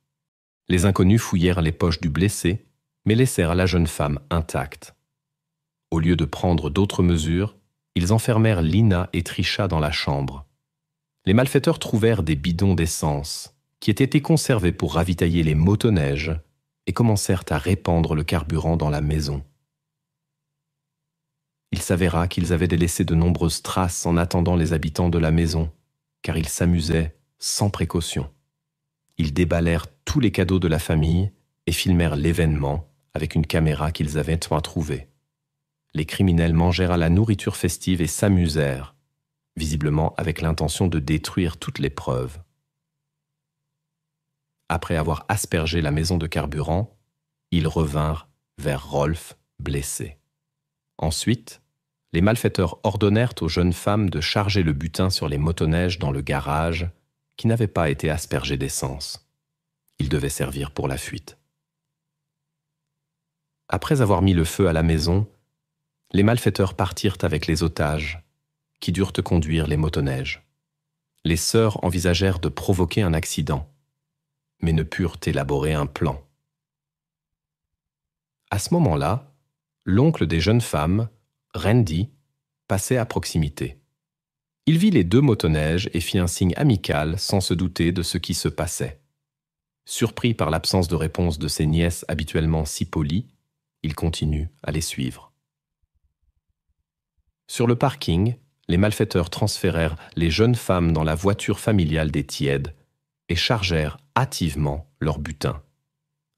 Les inconnus fouillèrent les poches du blessé, mais laissèrent la jeune femme intacte. Au lieu de prendre d'autres mesures, ils enfermèrent Lina et Trisha dans la chambre. Les malfaiteurs trouvèrent des bidons d'essence, qui étaient conservés pour ravitailler les motoneiges, et commencèrent à répandre le carburant dans la maison. il s'avéra qu'ils avaient délaissé de nombreuses traces en attendant les habitants de la maison, car ils s'amusaient sans précaution. Ils déballèrent tous les cadeaux de la famille et filmèrent l'événement avec une caméra qu'ils avaient enfin trouvée. Les criminels mangèrent à la nourriture festive et s'amusèrent, visiblement avec l'intention de détruire toutes les preuves. Après avoir aspergé la maison de carburant, ils revinrent vers Rolf blessé. Ensuite, les malfaiteurs ordonnèrent aux jeunes femmes de charger le butin sur les motoneiges dans le garage qui n'avait pas été aspergé d'essence. Il devait servir pour la fuite. Après avoir mis le feu à la maison, les malfaiteurs partirent avec les otages, qui durent conduire les motoneiges. Les sœurs envisagèrent de provoquer un accident, mais ne purent élaborer un plan. À ce moment-là, l'oncle des jeunes femmes, Randy, passait à proximité. Il vit les deux motoneiges et fit un signe amical sans se douter de ce qui se passait. Surpris par l'absence de réponse de ses nièces habituellement si polies, il continue à les suivre. Sur le parking, les malfaiteurs transférèrent les jeunes femmes dans la voiture familiale des Tiede et chargèrent hâtivement leur butin.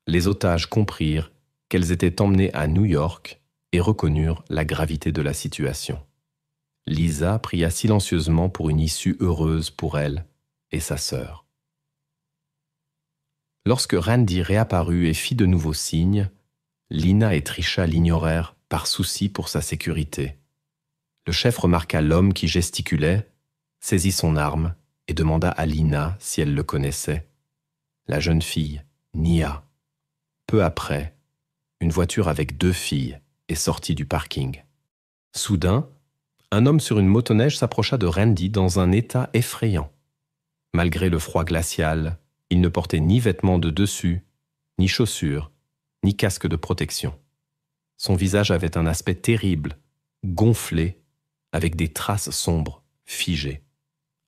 Les otages comprirent qu'elles étaient emmenées à New York et reconnurent la gravité de la situation. Lisa pria silencieusement pour une issue heureuse pour elle et sa sœur. Lorsque Randy réapparut et fit de nouveaux signes, Lina et Trisha l'ignorèrent par souci pour sa sécurité. Le chef remarqua l'homme qui gesticulait, saisit son arme et demanda à Lina si elle le connaissait. La jeune fille nia. Peu après, une voiture avec deux filles est sortie du parking. Soudain, un homme sur une motoneige s'approcha de Randy dans un état effrayant. Malgré le froid glacial, il ne portait ni vêtements de dessus, ni chaussures, ni casque de protection. Son visage avait un aspect terrible, gonflé, avec des traces sombres, figées.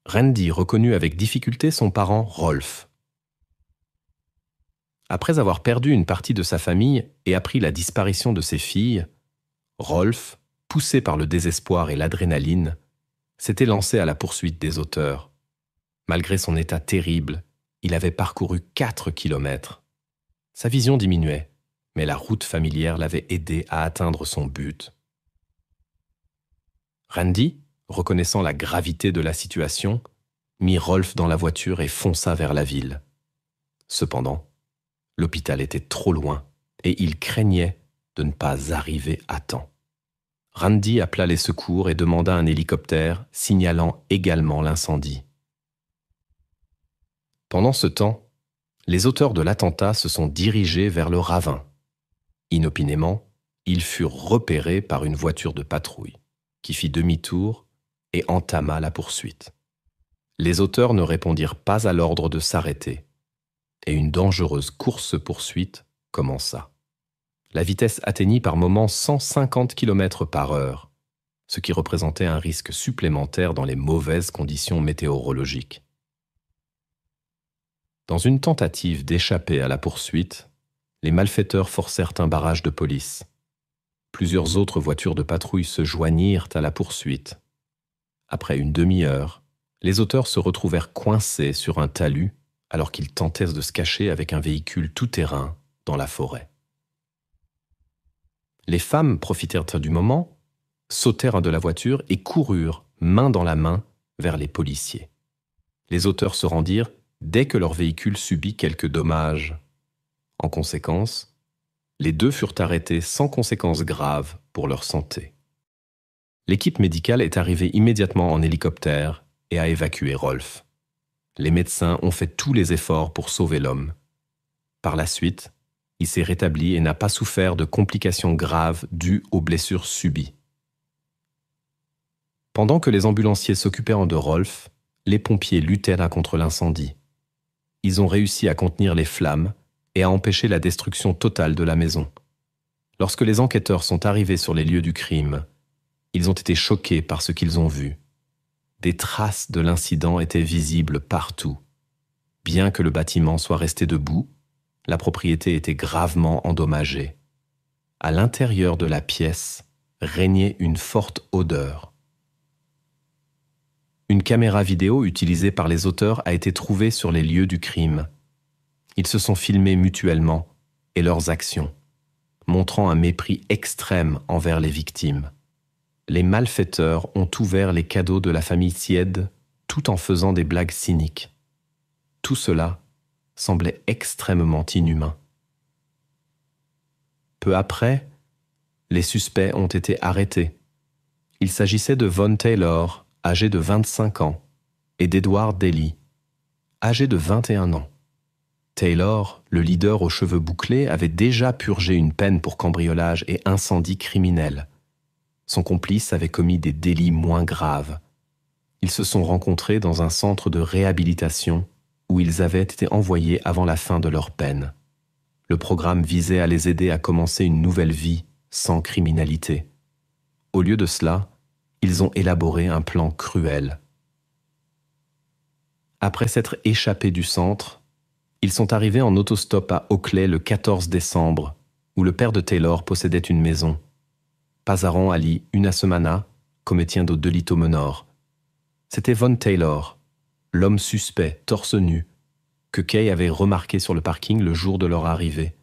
Randy reconnut avec difficulté son parent Rolf. Après avoir perdu une partie de sa famille et appris la disparition de ses filles, Rolf, poussé par le désespoir et l'adrénaline, s'était lancé à la poursuite des auteurs. Malgré son état terrible, il avait parcouru 4 kilomètres. Sa vision diminuait, mais la route familière l'avait aidé à atteindre son but. Randy, reconnaissant la gravité de la situation, mit Rolf dans la voiture et fonça vers la ville. Cependant, l'hôpital était trop loin et il craignait de ne pas arriver à temps. Randy appela les secours et demanda un hélicoptère, signalant également l'incendie. Pendant ce temps, les auteurs de l'attentat se sont dirigés vers le ravin. Inopinément, ils furent repérés par une voiture de patrouille, qui fit demi-tour et entama la poursuite. Les auteurs ne répondirent pas à l'ordre de s'arrêter, et une dangereuse course-poursuite commença. La vitesse atteignit par moments 150 km/h, ce qui représentait un risque supplémentaire dans les mauvaises conditions météorologiques. Dans une tentative d'échapper à la poursuite, les malfaiteurs forcèrent un barrage de police. Plusieurs autres voitures de patrouille se joignirent à la poursuite. Après une demi-heure, les auteurs se retrouvèrent coincés sur un talus alors qu'ils tentaient de se cacher avec un véhicule tout-terrain dans la forêt. Les femmes profitèrent du moment, sautèrent de la voiture et coururent, main dans la main, vers les policiers. Les auteurs se rendirent dès que leur véhicule subit quelques dommages. En conséquence, les deux furent arrêtés sans conséquences graves pour leur santé. L'équipe médicale est arrivée immédiatement en hélicoptère et a évacué Rolf. Les médecins ont fait tous les efforts pour sauver l'homme. Par la suite, il s'est rétabli et n'a pas souffert de complications graves dues aux blessures subies. Pendant que les ambulanciers s'occupaient de Rolf, les pompiers luttèrent contre l'incendie. Ils ont réussi à contenir les flammes et à empêcher la destruction totale de la maison. Lorsque les enquêteurs sont arrivés sur les lieux du crime, ils ont été choqués par ce qu'ils ont vu. Des traces de l'incident étaient visibles partout. Bien que le bâtiment soit resté debout, la propriété était gravement endommagée. À l'intérieur de la pièce, régnait une forte odeur. Une caméra vidéo utilisée par les auteurs a été trouvée sur les lieux du crime. Ils se sont filmés mutuellement et leurs actions, montrant un mépris extrême envers les victimes. Les malfaiteurs ont ouvert les cadeaux de la famille Tiede tout en faisant des blagues cyniques. Tout cela semblait extrêmement inhumain. Peu après, les suspects ont été arrêtés. Il s'agissait de Vaughn Taylor, âgé de 25 ans, et d'Edward Daly, âgé de 21 ans. Taylor, le leader aux cheveux bouclés, avait déjà purgé une peine pour cambriolage et incendie criminel. Son complice avait commis des délits moins graves. Ils se sont rencontrés dans un centre de réhabilitation où ils avaient été envoyés avant la fin de leur peine. Le programme visait à les aider à commencer une nouvelle vie sans criminalité. Au lieu de cela, ils ont élaboré un plan cruel. Après s'être échappés du centre, ils sont arrivés en autostop à Oakley le 14 décembre, où le père de Taylor possédait une maison. Pazaran Ali Unasemana, cometiendo delito menor. C'était Vaughn Taylor, l'homme suspect, torse nu, que Kay avait remarqué sur le parking le jour de leur arrivée.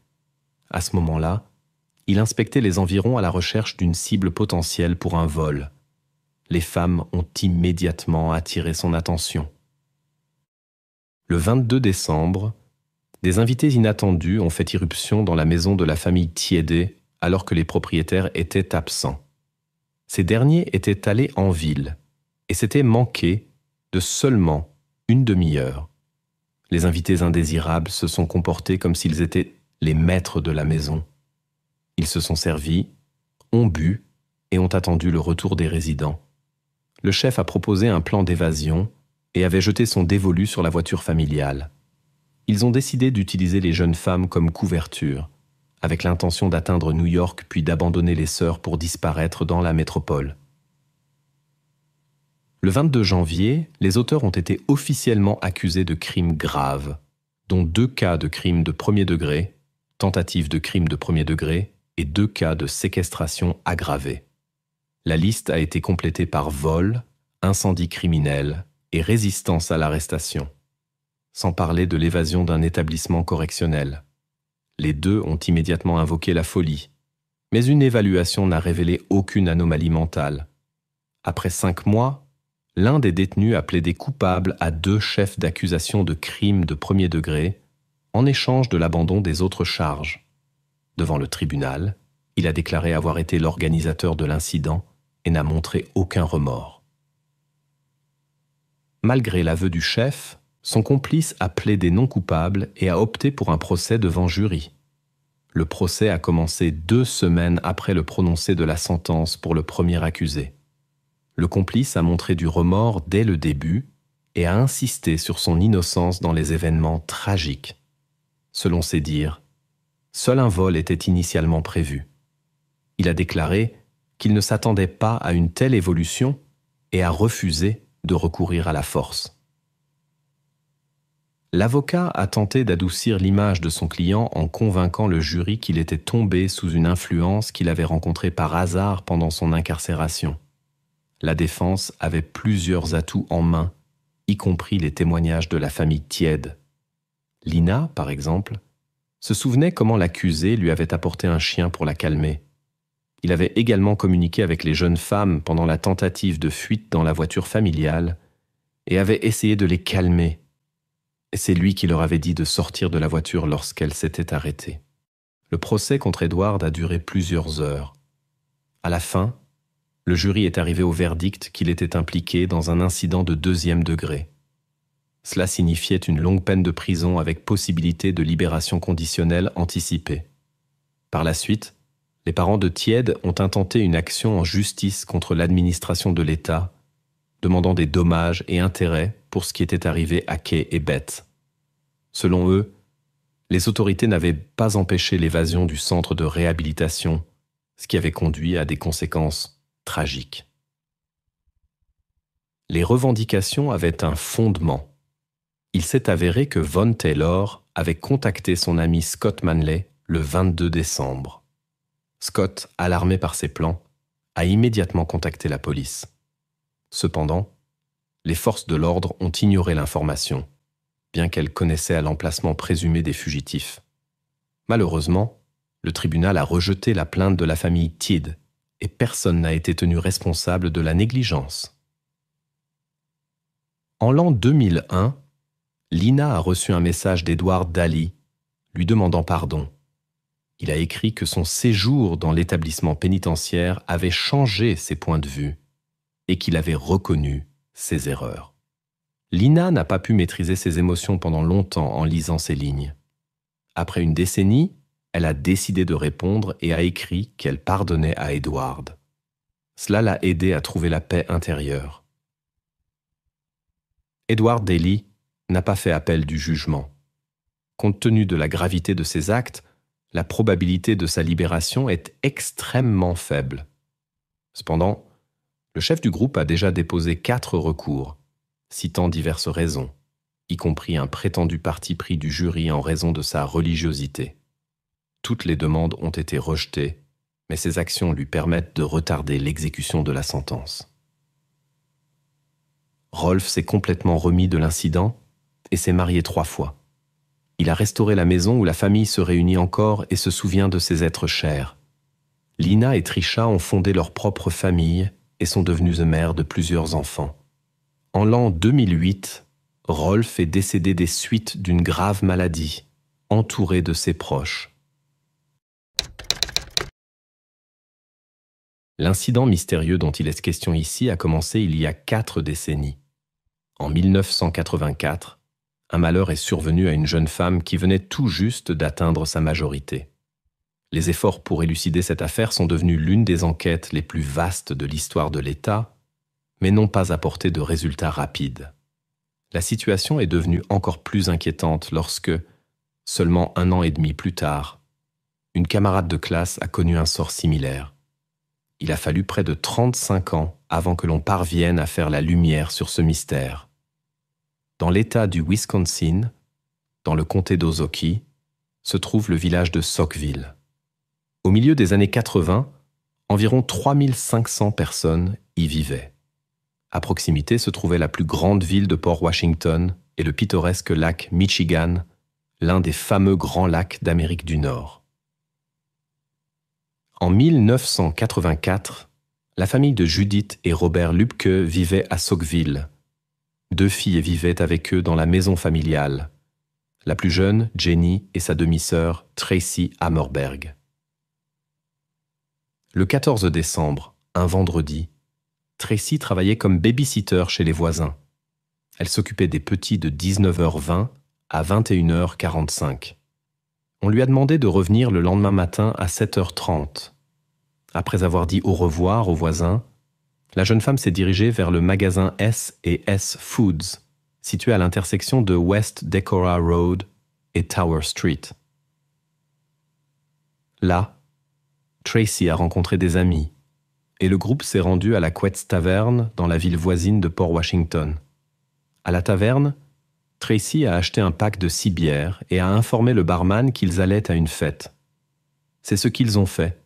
À ce moment-là, il inspectait les environs à la recherche d'une cible potentielle pour un vol. Les femmes ont immédiatement attiré son attention. Le 22 décembre, des invités inattendus ont fait irruption dans la maison de la famille Tiede alors que les propriétaires étaient absents. Ces derniers étaient allés en ville et s'étaient manqués de seulement une demi-heure. Les invités indésirables se sont comportés comme s'ils étaient les maîtres de la maison. Ils se sont servis, ont bu et ont attendu le retour des résidents. Le chef a proposé un plan d'évasion et avait jeté son dévolu sur la voiture familiale. Ils ont décidé d'utiliser les jeunes femmes comme couverture, avec l'intention d'atteindre New York puis d'abandonner les sœurs pour disparaître dans la métropole. Le 22 janvier, les auteurs ont été officiellement accusés de crimes graves, dont 2 cas de crimes de premier degré, tentative de crime de premier degré et 2 cas de séquestration aggravée. La liste a été complétée par vol, incendie criminel et résistance à l'arrestation, sans parler de l'évasion d'un établissement correctionnel. Les 2 ont immédiatement invoqué la folie, mais une évaluation n'a révélé aucune anomalie mentale. Après 5 mois, l'un des détenus a plaidé coupable à 2 chefs d'accusation de crimes de premier degré en échange de l'abandon des autres charges. Devant le tribunal, il a déclaré avoir été l'organisateur de l'incident et n'a montré aucun remords. Malgré l'aveu du chef, son complice a plaidé non coupable et a opté pour un procès devant jury. Le procès a commencé 2 semaines après le prononcé de la sentence pour le premier accusé. Le complice a montré du remords dès le début et a insisté sur son innocence dans les événements tragiques. Selon ses dires, seul un vol était initialement prévu. Il a déclaré qu'il ne s'attendait pas à une telle évolution et a refusé de recourir à la force. L'avocat a tenté d'adoucir l'image de son client en convainquant le jury qu'il était tombé sous une influence qu'il avait rencontrée par hasard pendant son incarcération. La défense avait plusieurs atouts en main, y compris les témoignages de la famille Tiede. Lina, par exemple, se souvenait comment l'accusé lui avait apporté un chien pour la calmer. Il avait également communiqué avec les jeunes femmes pendant la tentative de fuite dans la voiture familiale et avait essayé de les calmer. Et c'est lui qui leur avait dit de sortir de la voiture lorsqu'elle s'était arrêtée. Le procès contre Edward a duré plusieurs heures. À la fin, le jury est arrivé au verdict qu'il était impliqué dans un incident de 2e degré. Cela signifiait une longue peine de prison avec possibilité de libération conditionnelle anticipée. Par la suite, les parents de Tiede ont intenté une action en justice contre l'administration de l'État, demandant des dommages et intérêts pour ce qui était arrivé à Kay et Beth. Selon eux, les autorités n'avaient pas empêché l'évasion du centre de réhabilitation, ce qui avait conduit à des conséquences tragiques. Les revendications avaient un fondement. Il s'est avéré que Vaughn Taylor avait contacté son ami Scott Manley le 22 décembre. Scott, alarmé par ses plans, a immédiatement contacté la police. Cependant, les forces de l'ordre ont ignoré l'information, bien qu'elles connaissaient à l'emplacement présumé des fugitifs. Malheureusement, le tribunal a rejeté la plainte de la famille Tiede et personne n'a été tenu responsable de la négligence. En l'an 2001, Lina a reçu un message d'Edouard Daly, lui demandant pardon. Il a écrit que son séjour dans l'établissement pénitentiaire avait changé ses points de vue et qu'il avait reconnu ses erreurs. Lina n'a pas pu maîtriser ses émotions pendant longtemps en lisant ces lignes. Après une décennie, elle a décidé de répondre et a écrit qu'elle pardonnait à Edward. Cela l'a aidé à trouver la paix intérieure. Edward Daly n'a pas fait appel du jugement. Compte tenu de la gravité de ses actes, la probabilité de sa libération est extrêmement faible. Cependant, le chef du groupe a déjà déposé 4 recours, citant diverses raisons, y compris un prétendu parti pris du jury en raison de sa religiosité. Toutes les demandes ont été rejetées, mais ces actions lui permettent de retarder l'exécution de la sentence. Rolf s'est complètement remis de l'incident et s'est marié 3 fois. Il a restauré la maison où la famille se réunit encore et se souvient de ses êtres chers. Lina et Trisha ont fondé leur propre famille et sont devenues mères de plusieurs enfants. En l'an 2008, Rolf est décédé des suites d'une grave maladie, entouré de ses proches. L'incident mystérieux dont il est question ici a commencé il y a 4 décennies. En 1984, un malheur est survenu à une jeune femme qui venait tout juste d'atteindre sa majorité. Les efforts pour élucider cette affaire sont devenus l'une des enquêtes les plus vastes de l'histoire de l'État, mais n'ont pas apporté de résultats rapides. La situation est devenue encore plus inquiétante lorsque, seulement 1 an et demi plus tard, une camarade de classe a connu un sort similaire. Il a fallu près de 35 ans avant que l'on parvienne à faire la lumière sur ce mystère. Dans l'État du Wisconsin, dans le comté d'Ozoki, se trouve le village de Saukville. Au milieu des années 80, environ 3500 personnes y vivaient. À proximité se trouvait la plus grande ville de Port Washington et le pittoresque lac Michigan, l'un des fameux grands lacs d'Amérique du Nord. En 1984, la famille de Judith et Robert Lubke vivait à Saukville. 2 filles vivaient avec eux dans la maison familiale, la plus jeune, Jenny, et sa demi-sœur, Tracy Hammerberg. Le 14 décembre, un vendredi, Tracy travaillait comme babysitter chez les voisins. Elle s'occupait des petits de 19h20 à 21h45. On lui a demandé de revenir le lendemain matin à 7h30. Après avoir dit au revoir aux voisins, la jeune femme s'est dirigée vers le magasin S et S Foods, situé à l'intersection de West Decorah Road et Tower Street. Là, Tracy a rencontré des amis, et le groupe s'est rendu à la Quetz Taverne dans la ville voisine de Port Washington. À la taverne, Tracy a acheté un pack de 6 bières et a informé le barman qu'ils allaient à une fête. C'est ce qu'ils ont fait,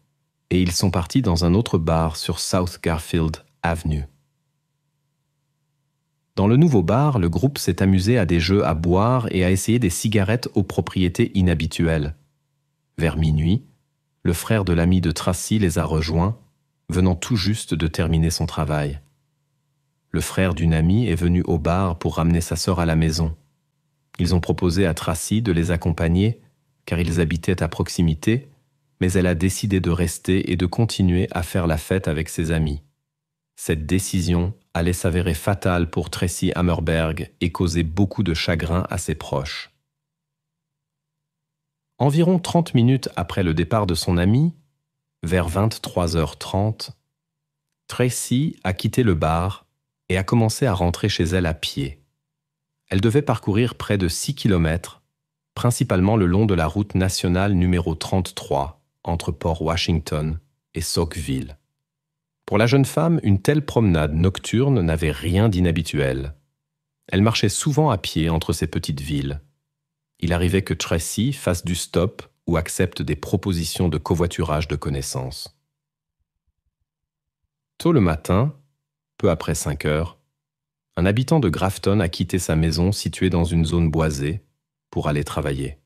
et ils sont partis dans un autre bar sur South Garfield Avenue. Dans le nouveau bar, le groupe s'est amusé à des jeux à boire et à essayer des cigarettes aux propriétés inhabituelles. Vers minuit, le frère de l'ami de Tracy les a rejoints, venant tout juste de terminer son travail. Le frère d'une amie est venu au bar pour ramener sa sœur à la maison. Ils ont proposé à Tracy de les accompagner, car ils habitaient à proximité, mais elle a décidé de rester et de continuer à faire la fête avec ses amis. Cette décision allait s'avérer fatale pour Tracy Hammerberg et causer beaucoup de chagrin à ses proches. Environ 30 minutes après le départ de son amie, vers 23h30, Tracy a quitté le bar et a commencé à rentrer chez elle à pied. Elle devait parcourir près de 6 kilomètres, principalement le long de la route nationale numéro 33, entre Port Washington et Saukville. Pour la jeune femme, une telle promenade nocturne n'avait rien d'inhabituel. Elle marchait souvent à pied entre ces petites villes. Il arrivait que Tracy fasse du stop ou accepte des propositions de covoiturage de connaissances. Tôt le matin, peu après 5 heures, un habitant de Grafton a quitté sa maison située dans une zone boisée pour aller travailler.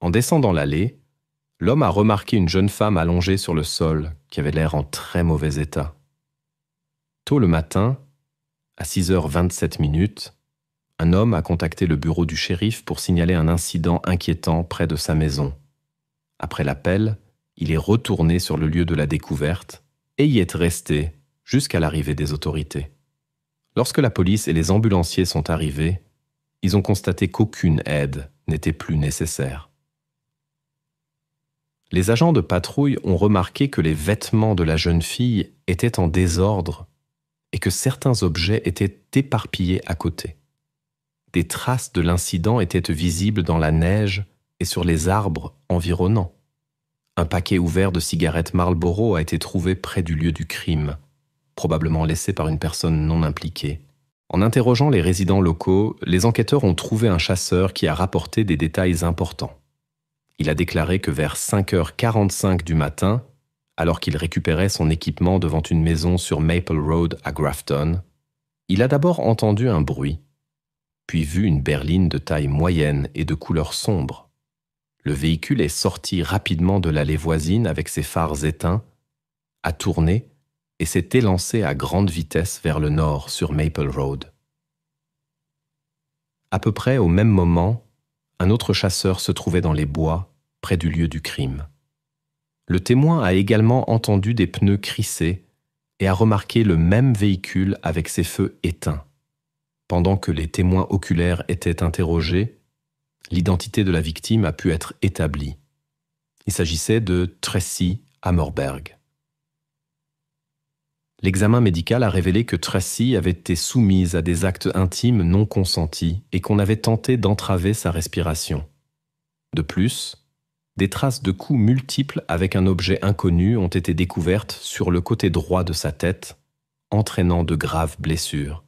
En descendant l'allée, l'homme a remarqué une jeune femme allongée sur le sol qui avait l'air en très mauvais état. Tôt le matin, à 6h27, un homme a contacté le bureau du shérif pour signaler un incident inquiétant près de sa maison. Après l'appel, il est retourné sur le lieu de la découverte et y est resté jusqu'à l'arrivée des autorités. Lorsque la police et les ambulanciers sont arrivés, ils ont constaté qu'aucune aide n'était plus nécessaire. Les agents de patrouille ont remarqué que les vêtements de la jeune fille étaient en désordre et que certains objets étaient éparpillés à côté. Des traces de l'incident étaient visibles dans la neige et sur les arbres environnants. Un paquet ouvert de cigarettes Marlboro a été trouvé près du lieu du crime, probablement laissé par une personne non impliquée. En interrogeant les résidents locaux, les enquêteurs ont trouvé un chasseur qui a rapporté des détails importants. Il a déclaré que vers 5h45, alors qu'il récupérait son équipement devant une maison sur Maple Road à Grafton, il a d'abord entendu un bruit, puis vu une berline de taille moyenne et de couleur sombre. Le véhicule est sorti rapidement de l'allée voisine avec ses phares éteints, a tourné et s'est élancé à grande vitesse vers le nord sur Maple Road. À peu près au même moment, un autre chasseur se trouvait dans les bois, près du lieu du crime. Le témoin a également entendu des pneus crisser et a remarqué le même véhicule avec ses feux éteints. Pendant que les témoins oculaires étaient interrogés, l'identité de la victime a pu être établie. Il s'agissait de Tracy Hammerberg. L'examen médical a révélé que Tracy avait été soumise à des actes intimes non consentis et qu'on avait tenté d'entraver sa respiration. De plus, des traces de coups multiples avec un objet inconnu ont été découvertes sur le côté droit de sa tête, entraînant de graves blessures.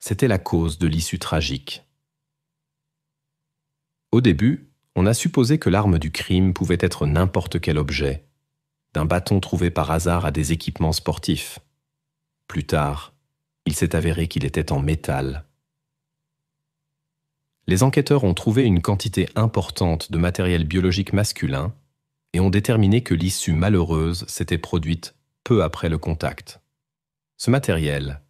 C'était la cause de l'issue tragique. Au début, on a supposé que l'arme du crime pouvait être n'importe quel objet, d'un bâton trouvé par hasard à des équipements sportifs. Plus tard, il s'est avéré qu'il était en métal. Les enquêteurs ont trouvé une quantité importante de matériel biologique masculin et ont déterminé que l'issue malheureuse s'était produite peu après le contact. Ce matériel,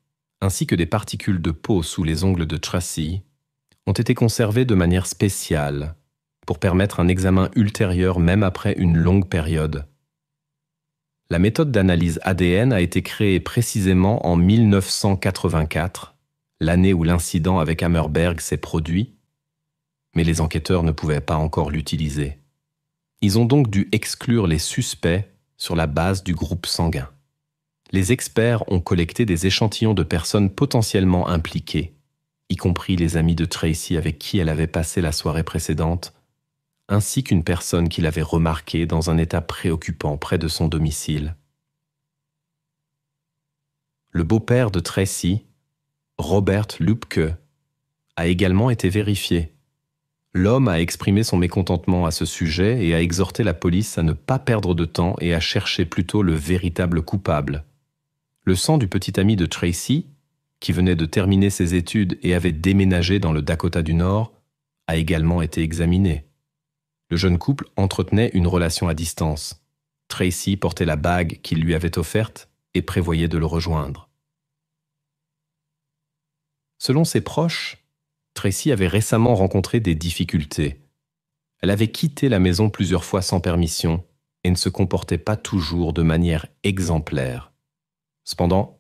ainsi que des particules de peau sous les ongles de Tracy, ont été conservées de manière spéciale pour permettre un examen ultérieur même après une longue période. La méthode d'analyse ADN a été créée précisément en 1984, l'année où l'incident avec Hammerberg s'est produit, mais les enquêteurs ne pouvaient pas encore l'utiliser. Ils ont donc dû exclure les suspects sur la base du groupe sanguin. Les experts ont collecté des échantillons de personnes potentiellement impliquées, y compris les amis de Tracy avec qui elle avait passé la soirée précédente, ainsi qu'une personne qu'il avait remarquée dans un état préoccupant près de son domicile. Le beau-père de Tracy, Robert Lubke, a également été vérifié. L'homme a exprimé son mécontentement à ce sujet et a exhorté la police à ne pas perdre de temps et à chercher plutôt le véritable coupable. Le sang du petit ami de Tracy, qui venait de terminer ses études et avait déménagé dans le Dakota du Nord, a également été examiné. Le jeune couple entretenait une relation à distance. Tracy portait la bague qu'il lui avait offerte et prévoyait de le rejoindre. Selon ses proches, Tracy avait récemment rencontré des difficultés. Elle avait quitté la maison plusieurs fois sans permission et ne se comportait pas toujours de manière exemplaire. Cependant,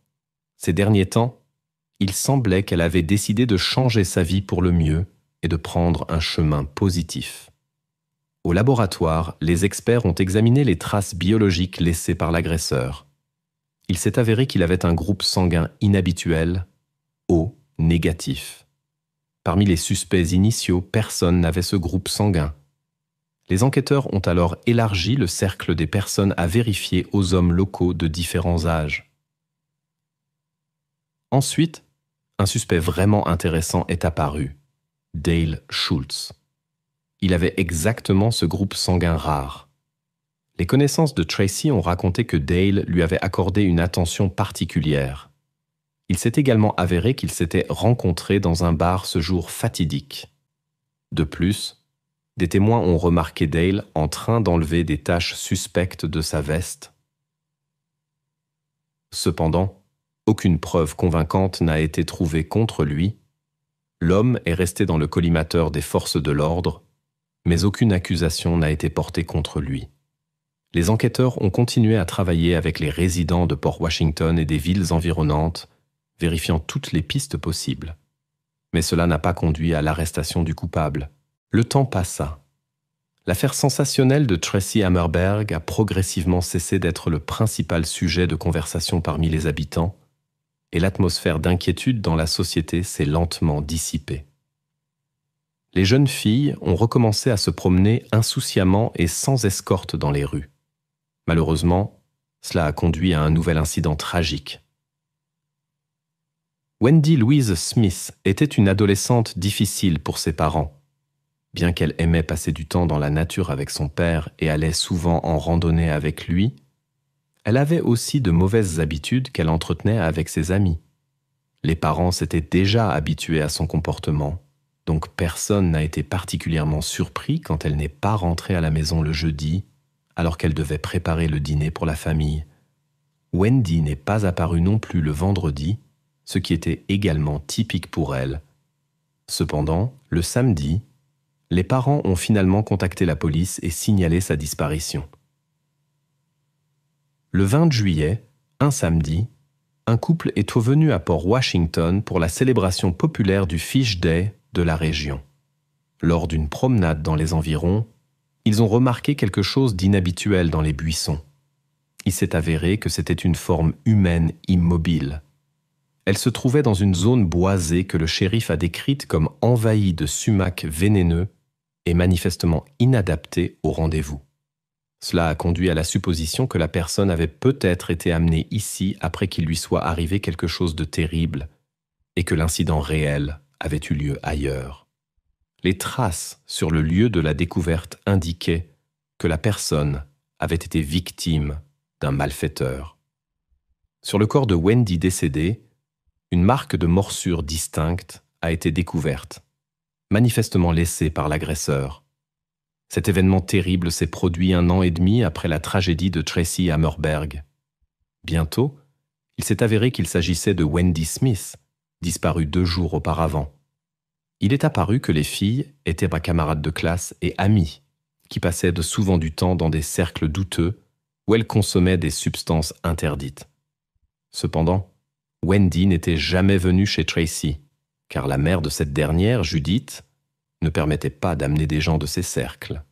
ces derniers temps, il semblait qu'elle avait décidé de changer sa vie pour le mieux et de prendre un chemin positif. Au laboratoire, les experts ont examiné les traces biologiques laissées par l'agresseur. Il s'est avéré qu'il avait un groupe sanguin inhabituel, O négatif. Parmi les suspects initiaux, personne n'avait ce groupe sanguin. Les enquêteurs ont alors élargi le cercle des personnes à vérifier aux hommes locaux de différents âges. Ensuite, un suspect vraiment intéressant est apparu, Dale Schultz. Il avait exactement ce groupe sanguin rare. Les connaissances de Tracy ont raconté que Dale lui avait accordé une attention particulière. Il s'est également avéré qu'ils s'étaient rencontrés dans un bar ce jour fatidique. De plus, des témoins ont remarqué Dale en train d'enlever des taches suspectes de sa veste. Cependant, aucune preuve convaincante n'a été trouvée contre lui. L'homme est resté dans le collimateur des forces de l'ordre, mais aucune accusation n'a été portée contre lui. Les enquêteurs ont continué à travailler avec les résidents de Port Washington et des villes environnantes, vérifiant toutes les pistes possibles. Mais cela n'a pas conduit à l'arrestation du coupable. Le temps passa. L'affaire sensationnelle de Tracy Hammerberg a progressivement cessé d'être le principal sujet de conversation parmi les habitants, et l'atmosphère d'inquiétude dans la société s'est lentement dissipée. Les jeunes filles ont recommencé à se promener insouciamment et sans escorte dans les rues. Malheureusement, cela a conduit à un nouvel incident tragique. Wendy Louise Smith était une adolescente difficile pour ses parents. Bien qu'elle aimait passer du temps dans la nature avec son père et allait souvent en randonnée avec lui, elle avait aussi de mauvaises habitudes qu'elle entretenait avec ses amis. Les parents s'étaient déjà habitués à son comportement, donc personne n'a été particulièrement surpris quand elle n'est pas rentrée à la maison le jeudi, alors qu'elle devait préparer le dîner pour la famille. Wendy n'est pas apparue non plus le vendredi, ce qui était également typique pour elle. Cependant, le samedi, les parents ont finalement contacté la police et signalé sa disparition. Le 20 juillet, un samedi, un couple est revenu à Port Washington pour la célébration populaire du Fish Day de la région. Lors d'une promenade dans les environs, ils ont remarqué quelque chose d'inhabituel dans les buissons. Il s'est avéré que c'était une forme humaine immobile. Elle se trouvait dans une zone boisée que le shérif a décrite comme envahie de sumac vénéneux et manifestement inadaptée au rendez-vous. Cela a conduit à la supposition que la personne avait peut-être été amenée ici après qu'il lui soit arrivé quelque chose de terrible et que l'incident réel avait eu lieu ailleurs. Les traces sur le lieu de la découverte indiquaient que la personne avait été victime d'un malfaiteur. Sur le corps de Wendy décédée, une marque de morsure distincte a été découverte, manifestement laissée par l'agresseur. Cet événement terrible s'est produit 1 an et demi après la tragédie de Tracy Hammerberg. Bientôt, il s'est avéré qu'il s'agissait de Wendy Smith, disparue 2 jours auparavant. Il est apparu que les filles étaient ma camarade de classe et amies, qui passaient souvent du temps dans des cercles douteux où elles consommaient des substances interdites. Cependant, Wendy n'était jamais venue chez Tracy, car la mère de cette dernière, Judith, ne permettait pas d'amener des gens de ces cercles.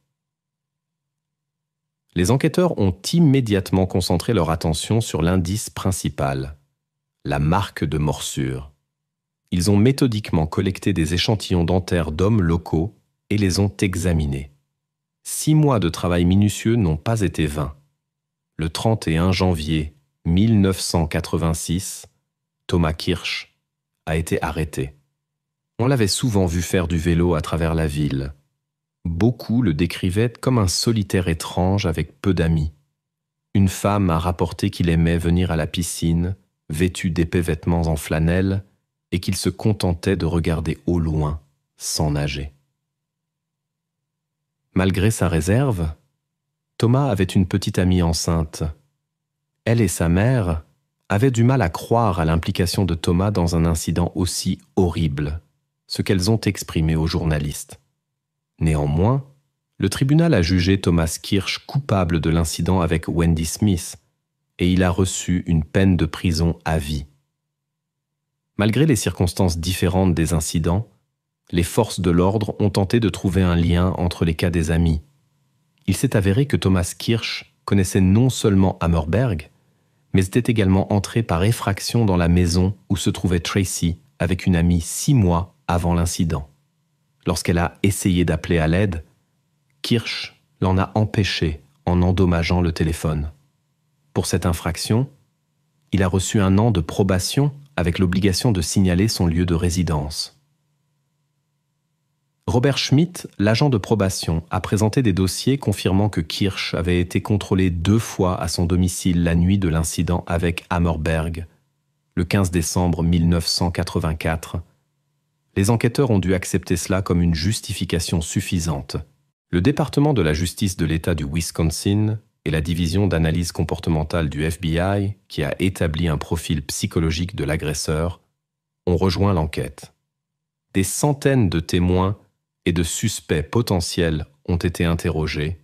Les enquêteurs ont immédiatement concentré leur attention sur l'indice principal, la marque de morsure. Ils ont méthodiquement collecté des échantillons dentaires d'hommes locaux et les ont examinés. 6 mois de travail minutieux n'ont pas été vains. Le 31 janvier 1986, Thomas Kirsch a été arrêté. On l'avait souvent vu faire du vélo à travers la ville. Beaucoup le décrivaient comme un solitaire étrange avec peu d'amis. Une femme a rapporté qu'il aimait venir à la piscine, vêtu d'épais vêtements en flanelle, et qu'il se contentait de regarder au loin, sans nager. Malgré sa réserve, Thomas avait une petite amie enceinte. Elle et sa mère avaient du mal à croire à l'implication de Thomas dans un incident aussi horrible, ce qu'elles ont exprimé aux journalistes. Néanmoins, le tribunal a jugé Thomas Kirsch coupable de l'incident avec Wendy Smith et il a reçu une peine de prison à vie. Malgré les circonstances différentes des incidents, les forces de l'ordre ont tenté de trouver un lien entre les cas des amis. Il s'est avéré que Thomas Kirsch connaissait non seulement Hammerberg, mais était également entré par effraction dans la maison où se trouvait Tracy avec une amie 6 mois avant l'incident. Lorsqu'elle a essayé d'appeler à l'aide, Kirsch l'en a empêché en endommageant le téléphone. Pour cette infraction, il a reçu 1 an de probation avec l'obligation de signaler son lieu de résidence. Robert Schmidt, l'agent de probation, a présenté des dossiers confirmant que Kirsch avait été contrôlé 2 fois à son domicile la nuit de l'incident avec Hammerberg, le 15 décembre 1984. Les enquêteurs ont dû accepter cela comme une justification suffisante. Le département de la justice de l'État du Wisconsin et la division d'analyse comportementale du FBI, qui a établi un profil psychologique de l'agresseur, ont rejoint l'enquête. Des centaines de témoins et de suspects potentiels ont été interrogés,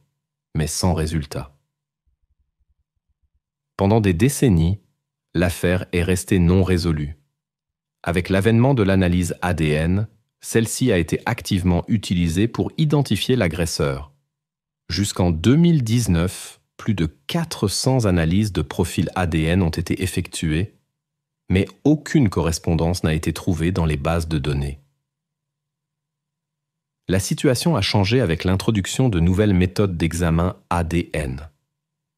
mais sans résultat. Pendant des décennies, l'affaire est restée non résolue. Avec l'avènement de l'analyse ADN, celle-ci a été activement utilisée pour identifier l'agresseur. Jusqu'en 2019, plus de 400 analyses de profil ADN ont été effectuées, mais aucune correspondance n'a été trouvée dans les bases de données. La situation a changé avec l'introduction de nouvelles méthodes d'examen ADN.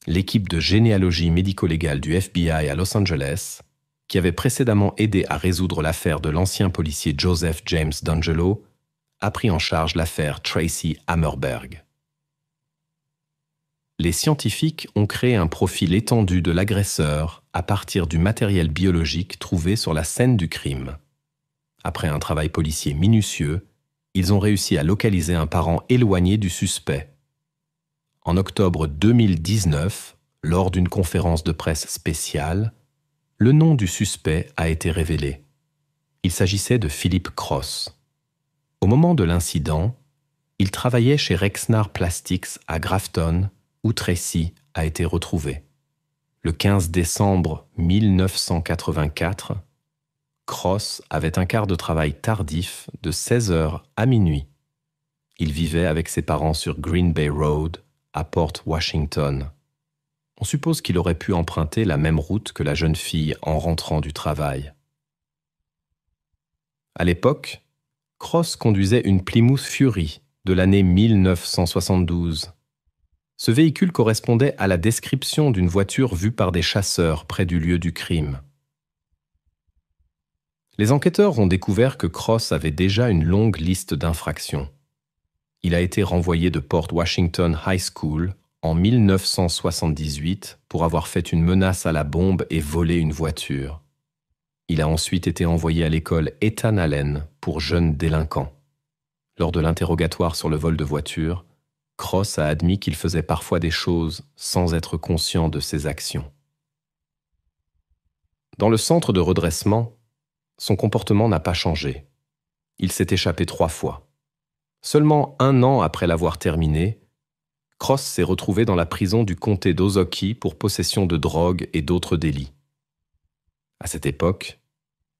L'équipe de généalogie médico-légale du FBI à Los Angeles, qui avait précédemment aidé à résoudre l'affaire de l'ancien policier Joseph James D'Angelo, a pris en charge l'affaire Tracy Hammerberg. Les scientifiques ont créé un profil étendu de l'agresseur à partir du matériel biologique trouvé sur la scène du crime. Après un travail policier minutieux, ils ont réussi à localiser un parent éloigné du suspect. En octobre 2019, lors d'une conférence de presse spéciale, le nom du suspect a été révélé. Il s'agissait de Philippe Cross. Au moment de l'incident, il travaillait chez Rexnar Plastics à Grafton, où Tracy a été retrouvée. Le 15 décembre 1984, Cross avait un quart de travail tardif de 16 h à minuit. Il vivait avec ses parents sur Green Bay Road, à Port Washington. On suppose qu'il aurait pu emprunter la même route que la jeune fille en rentrant du travail. À l'époque, Cross conduisait une Plymouth Fury de l'année 1972. Ce véhicule correspondait à la description d'une voiture vue par des chasseurs près du lieu du crime. Les enquêteurs ont découvert que Cross avait déjà une longue liste d'infractions. Il a été renvoyé de Port Washington High School en 1978 pour avoir fait une menace à la bombe et volé une voiture. Il a ensuite été envoyé à l'école Ethan Allen pour jeunes délinquants. Lors de l'interrogatoire sur le vol de voiture, Cross a admis qu'il faisait parfois des choses sans être conscient de ses actions. Dans le centre de redressement, son comportement n'a pas changé. Il s'est échappé 3 fois. Seulement 1 an après l'avoir terminé, Cross s'est retrouvé dans la prison du comté d'Ozoki pour possession de drogue et d'autres délits. À cette époque,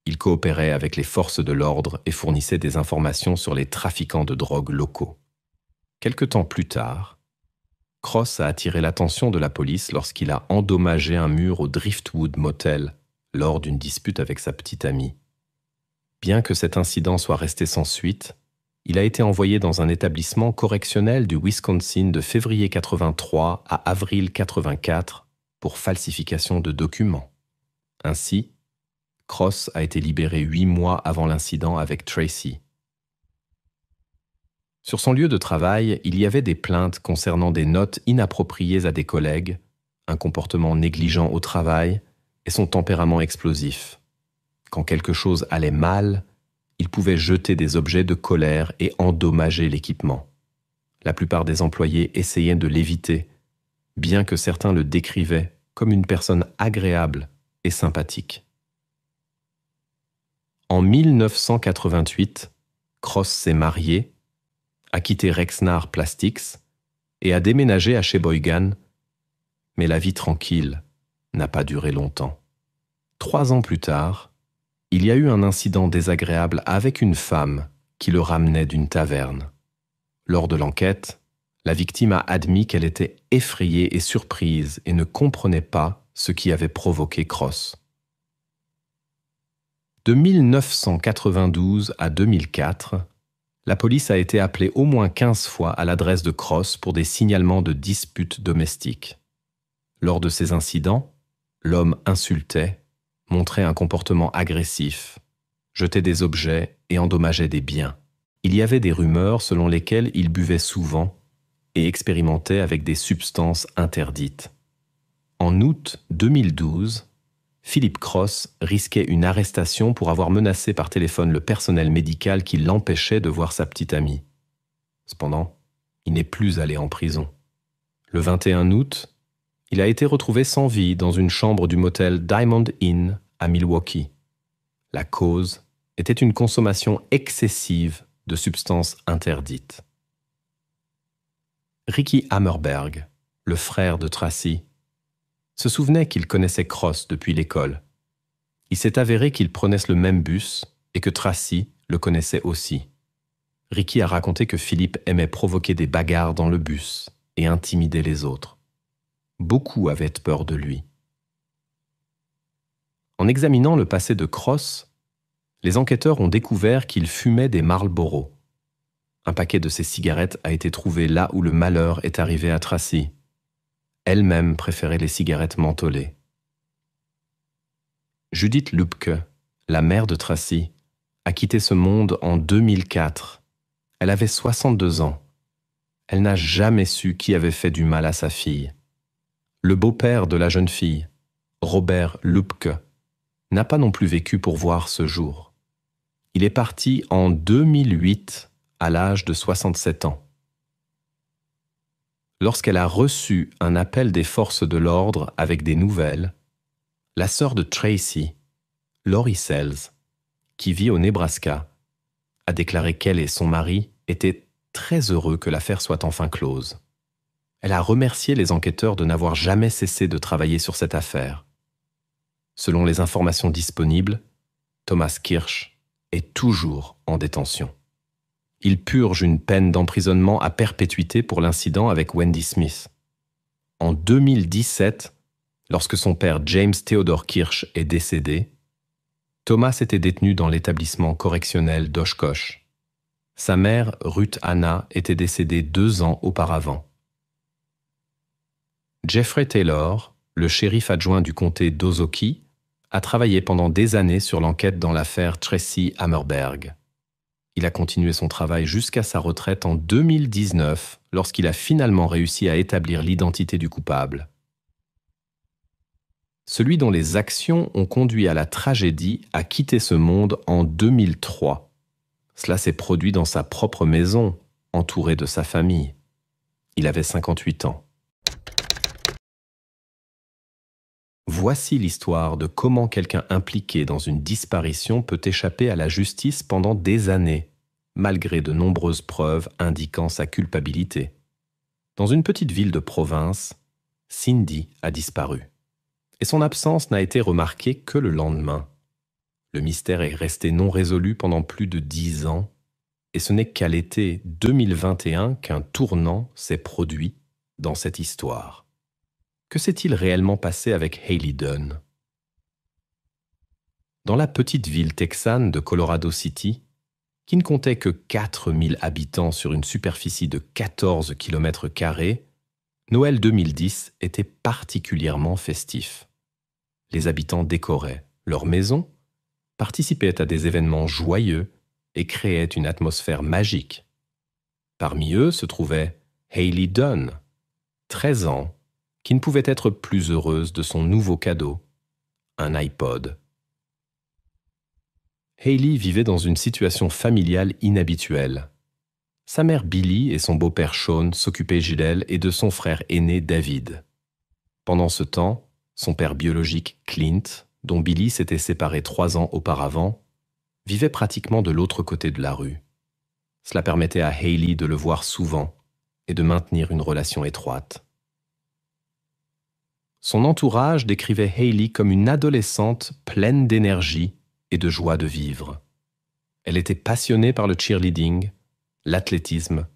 il coopérait avec les forces de l'ordre et fournissait des informations sur les trafiquants de drogue locaux. Quelque temps plus tard, Cross a attiré l'attention de la police lorsqu'il a endommagé un mur au Driftwood Motel lors d'une dispute avec sa petite amie. Bien que cet incident soit resté sans suite, il a été envoyé dans un établissement correctionnel du Wisconsin de février 83 à avril 84 pour falsification de documents. Ainsi, Cross a été libéré 8 mois avant l'incident avec Tracy. Sur son lieu de travail, il y avait des plaintes concernant des notes inappropriées à des collègues, un comportement négligent au travail et son tempérament explosif. Quand quelque chose allait mal, il pouvait jeter des objets de colère et endommager l'équipement. La plupart des employés essayaient de l'éviter, bien que certains le décrivaient comme une personne agréable et sympathique. En 1988, Cross s'est marié, a quitté Rexnar Plastics et a déménagé à Sheboygan, mais la vie tranquille n'a pas duré longtemps. 3 ans plus tard, il y a eu un incident désagréable avec une femme qui le ramenait d'une taverne. Lors de l'enquête, la victime a admis qu'elle était effrayée et surprise et ne comprenait pas ce qui avait provoqué Cross. De 1992 à 2004, la police a été appelée au moins 15 fois à l'adresse de Cross pour des signalements de disputes domestiques. Lors de ces incidents, l'homme insultait, montrait un comportement agressif, jetait des objets et endommageait des biens. Il y avait des rumeurs selon lesquelles il buvait souvent et expérimentait avec des substances interdites. En août 2012, Philippe Cross risquait une arrestation pour avoir menacé par téléphone le personnel médical qui l'empêchait de voir sa petite amie. Cependant, il n'est plus allé en prison. Le 21 août, il a été retrouvé sans vie dans une chambre du motel Diamond Inn à Milwaukee. La cause était une consommation excessive de substances interdites. Ricky Hammerberg, le frère de Tracy, se souvenait qu'il connaissait Cross depuis l'école. Il s'est avéré qu'ils prenaient le même bus et que Tracy le connaissait aussi. Ricky a raconté que Philippe aimait provoquer des bagarres dans le bus et intimider les autres. Beaucoup avaient peur de lui. En examinant le passé de Cross, les enquêteurs ont découvert qu'il fumait des Marlboro. Un paquet de ses cigarettes a été trouvé là où le malheur est arrivé à Tracy. Elle-même préférait les cigarettes mentholées. Judith Lubke, la mère de Tracy, a quitté ce monde en 2004. Elle avait 62 ans. Elle n'a jamais su qui avait fait du mal à sa fille. Le beau-père de la jeune fille, Robert Lubke, n'a pas non plus vécu pour voir ce jour. Il est parti en 2008 à l'âge de 67 ans. Lorsqu'elle a reçu un appel des forces de l'ordre avec des nouvelles, la sœur de Tracy, Lori Sells, qui vit au Nebraska, a déclaré qu'elle et son mari étaient très heureux que l'affaire soit enfin close. Elle a remercié les enquêteurs de n'avoir jamais cessé de travailler sur cette affaire. Selon les informations disponibles, Thomas Kirsch est toujours en détention. Il purge une peine d'emprisonnement à perpétuité pour l'incident avec Wendy Smith. En 2017, lorsque son père James Theodore Kirsch est décédé, Thomas était détenu dans l'établissement correctionnel d'Oshkosh. Sa mère, Ruth Anna, était décédée 2 ans auparavant. Jeffrey Taylor, le shérif adjoint du comté d'Ozoki, a travaillé pendant des années sur l'enquête dans l'affaire Tracy Hammerberg. Il a continué son travail jusqu'à sa retraite en 2019, lorsqu'il a finalement réussi à établir l'identité du coupable. Celui dont les actions ont conduit à la tragédie a quitté ce monde en 2003. Cela s'est produit dans sa propre maison, entouré de sa famille. Il avait 58 ans. Voici l'histoire de comment quelqu'un impliqué dans une disparition peut échapper à la justice pendant des années, malgré de nombreuses preuves indiquant sa culpabilité. Dans une petite ville de province, Cindy a disparu. Et son absence n'a été remarquée que le lendemain. Le mystère est resté non résolu pendant plus de 10 ans, et ce n'est qu'à l'été 2021 qu'un tournant s'est produit dans cette histoire. Que s'est-il réellement passé avec Hailey Dunn? Dans la petite ville texane de Colorado City, qui ne comptait que 4000 habitants sur une superficie de 14 km², Noël 2010 était particulièrement festif. Les habitants décoraient leurs maisons, participaient à des événements joyeux et créaient une atmosphère magique. Parmi eux se trouvait Hailey Dunn, 13 ans, qui ne pouvait être plus heureuse de son nouveau cadeau, un iPod. Hailey vivait dans une situation familiale inhabituelle. Sa mère Billy et son beau-père Sean s'occupaient d'elle et de son frère aîné David. Pendant ce temps, son père biologique Clint, dont Billy s'était séparé 3 ans auparavant, vivait pratiquement de l'autre côté de la rue. Cela permettait à Hailey de le voir souvent et de maintenir une relation étroite. Son entourage décrivait Hailey comme une adolescente pleine d'énergie et de joie de vivre. Elle était passionnée par le cheerleading, l'athlétisme,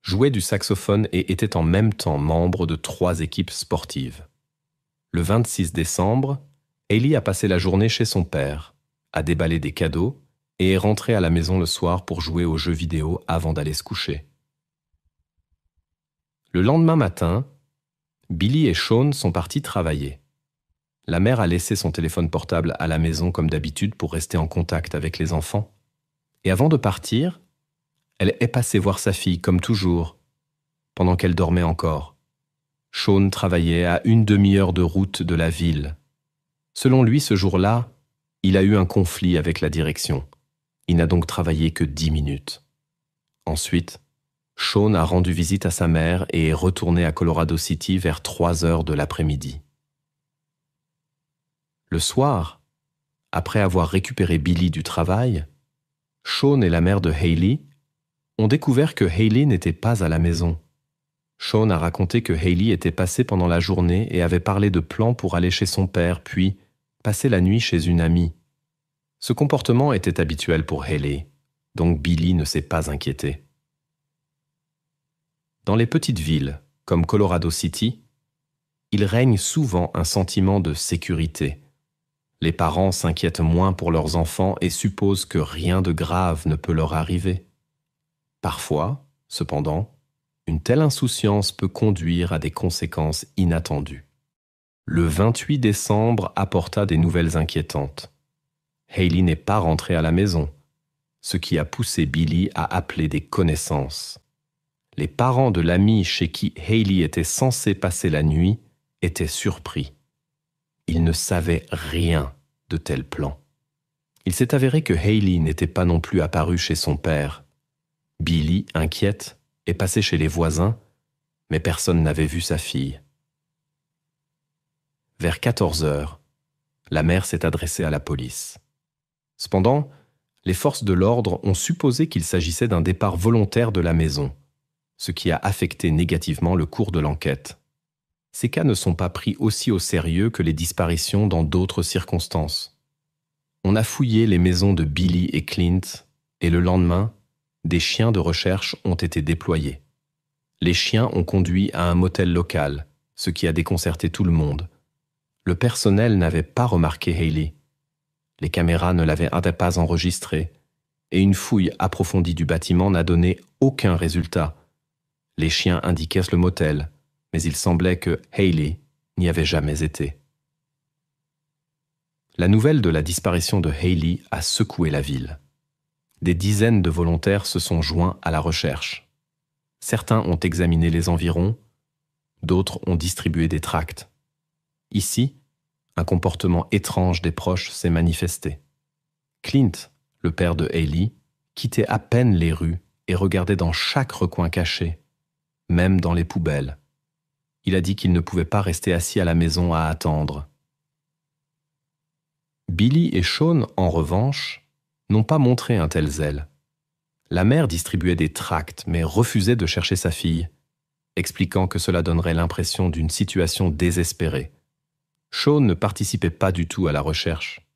jouait du saxophone et était en même temps membre de 3 équipes sportives. Le 26 décembre, Hailey a passé la journée chez son père, a déballé des cadeaux et est rentrée à la maison le soir pour jouer aux jeux vidéo avant d'aller se coucher. Le lendemain matin, Billy et Sean sont partis travailler. La mère a laissé son téléphone portable à la maison comme d'habitude pour rester en contact avec les enfants. Et avant de partir, Elle est passée voir sa fille, comme toujours, pendant qu'elle dormait encore. Sean travaillait à une demi-heure de route de la ville. Selon lui, ce jour-là, il a eu un conflit avec la direction. Il n'a donc travaillé que 10 minutes. Ensuite, Sean a rendu visite à sa mère et est retourné à Colorado City vers 3 heures de l'après-midi. Le soir, après avoir récupéré Billy du travail, Sean et la mère de Hailey ont découvert que Hailey n'était pas à la maison. Sean a raconté que Hailey était passée pendant la journée et avait parlé de plans pour aller chez son père, puis passer la nuit chez une amie. Ce comportement était habituel pour Hailey, donc Billy ne s'est pas inquiété. Dans les petites villes, comme Colorado City, il règne souvent un sentiment de sécurité. Les parents s'inquiètent moins pour leurs enfants et supposent que rien de grave ne peut leur arriver. Parfois, cependant, une telle insouciance peut conduire à des conséquences inattendues. Le 28 décembre apporta des nouvelles inquiétantes. Hailey n'est pas rentrée à la maison, ce qui a poussé Billy à appeler des connaissances. Les parents de l'ami chez qui Hailey était censée passer la nuit étaient surpris. Ils ne savaient rien de tel plan. Il s'est avéré que Hailey n'était pas non plus apparue chez son père. Billy, inquiète, est passé chez les voisins, mais personne n'avait vu sa fille. Vers 14 heures, la mère s'est adressée à la police. Cependant, les forces de l'ordre ont supposé qu'il s'agissait d'un départ volontaire de la maison, ce qui a affecté négativement le cours de l'enquête. Ces cas ne sont pas pris aussi au sérieux que les disparitions dans d'autres circonstances. On a fouillé les maisons de Billy et Clint, et le lendemain, des chiens de recherche ont été déployés. Les chiens ont conduit à un motel local, ce qui a déconcerté tout le monde. Le personnel n'avait pas remarqué Hailey. Les caméras ne l'avaient pas enregistrée, et une fouille approfondie du bâtiment n'a donné aucun résultat. Les chiens indiquaient le motel, mais il semblait que Hailey n'y avait jamais été. La nouvelle de la disparition de Hailey a secoué la ville. Des dizaines de volontaires se sont joints à la recherche. Certains ont examiné les environs, d'autres ont distribué des tracts. Ici, un comportement étrange des proches s'est manifesté. Clint, le père de Hailey, quittait à peine les rues et regardait dans chaque recoin caché, même dans les poubelles. Il a dit qu'il ne pouvait pas rester assis à la maison à attendre. Billy et Sean, en revanche, n'ont pas montré un tel zèle. La mère distribuait des tracts, mais refusait de chercher sa fille, expliquant que cela donnerait l'impression d'une situation désespérée. Sean ne participait pas du tout à la recherche.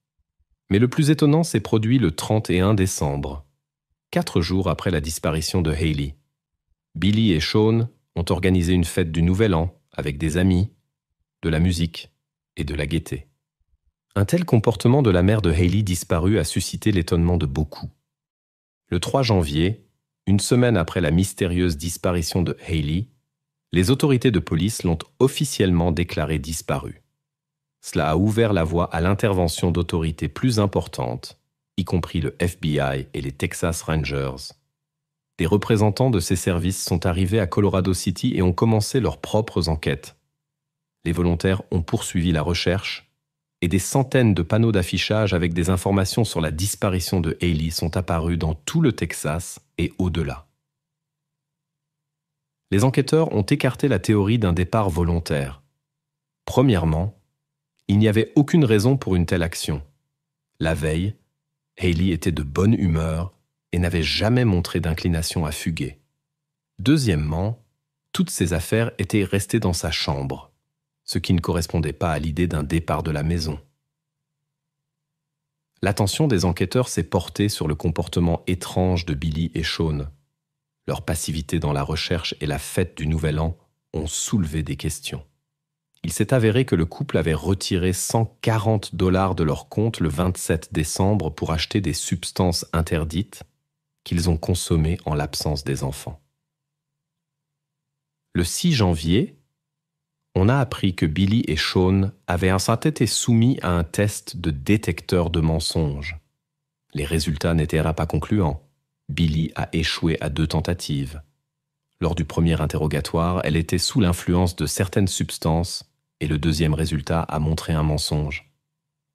Mais le plus étonnant s'est produit le 31 décembre, 4 jours après la disparition de Hailey. Billy et Sean ont organisé une fête du Nouvel An avec des amis, de la musique et de la gaieté. Un tel comportement de la mère de Hailey disparue a suscité l'étonnement de beaucoup. Le 3 janvier, une semaine après la mystérieuse disparition de Hailey, les autorités de police l'ont officiellement déclarée disparue. Cela a ouvert la voie à l'intervention d'autorités plus importantes, y compris le FBI et les Texas Rangers. Des représentants de ces services sont arrivés à Colorado City et ont commencé leurs propres enquêtes. Les volontaires ont poursuivi la recherche et des centaines de panneaux d'affichage avec des informations sur la disparition de Hailey sont apparus dans tout le Texas et au-delà. Les enquêteurs ont écarté la théorie d'un départ volontaire. Premièrement, il n'y avait aucune raison pour une telle action. La veille, Hailey était de bonne humeur et n'avait jamais montré d'inclination à fuguer. Deuxièmement, toutes ses affaires étaient restées dans sa chambre, ce qui ne correspondait pas à l'idée d'un départ de la maison. L'attention des enquêteurs s'est portée sur le comportement étrange de Billy et Sean. Leur passivité dans la recherche et la fête du Nouvel An ont soulevé des questions. Il s'est avéré que le couple avait retiré 140 $ de leur compte le 27 décembre pour acheter des substances interdites qu'ils ont consommées en l'absence des enfants. Le 6 janvier, on a appris que Billy et Sean avaient été soumis à un test de détecteur de mensonges. Les résultats n'étaient pas concluants, Billy a échoué à 2 tentatives. Lors du premier interrogatoire, elle était sous l'influence de certaines substances et le deuxième résultat a montré un mensonge.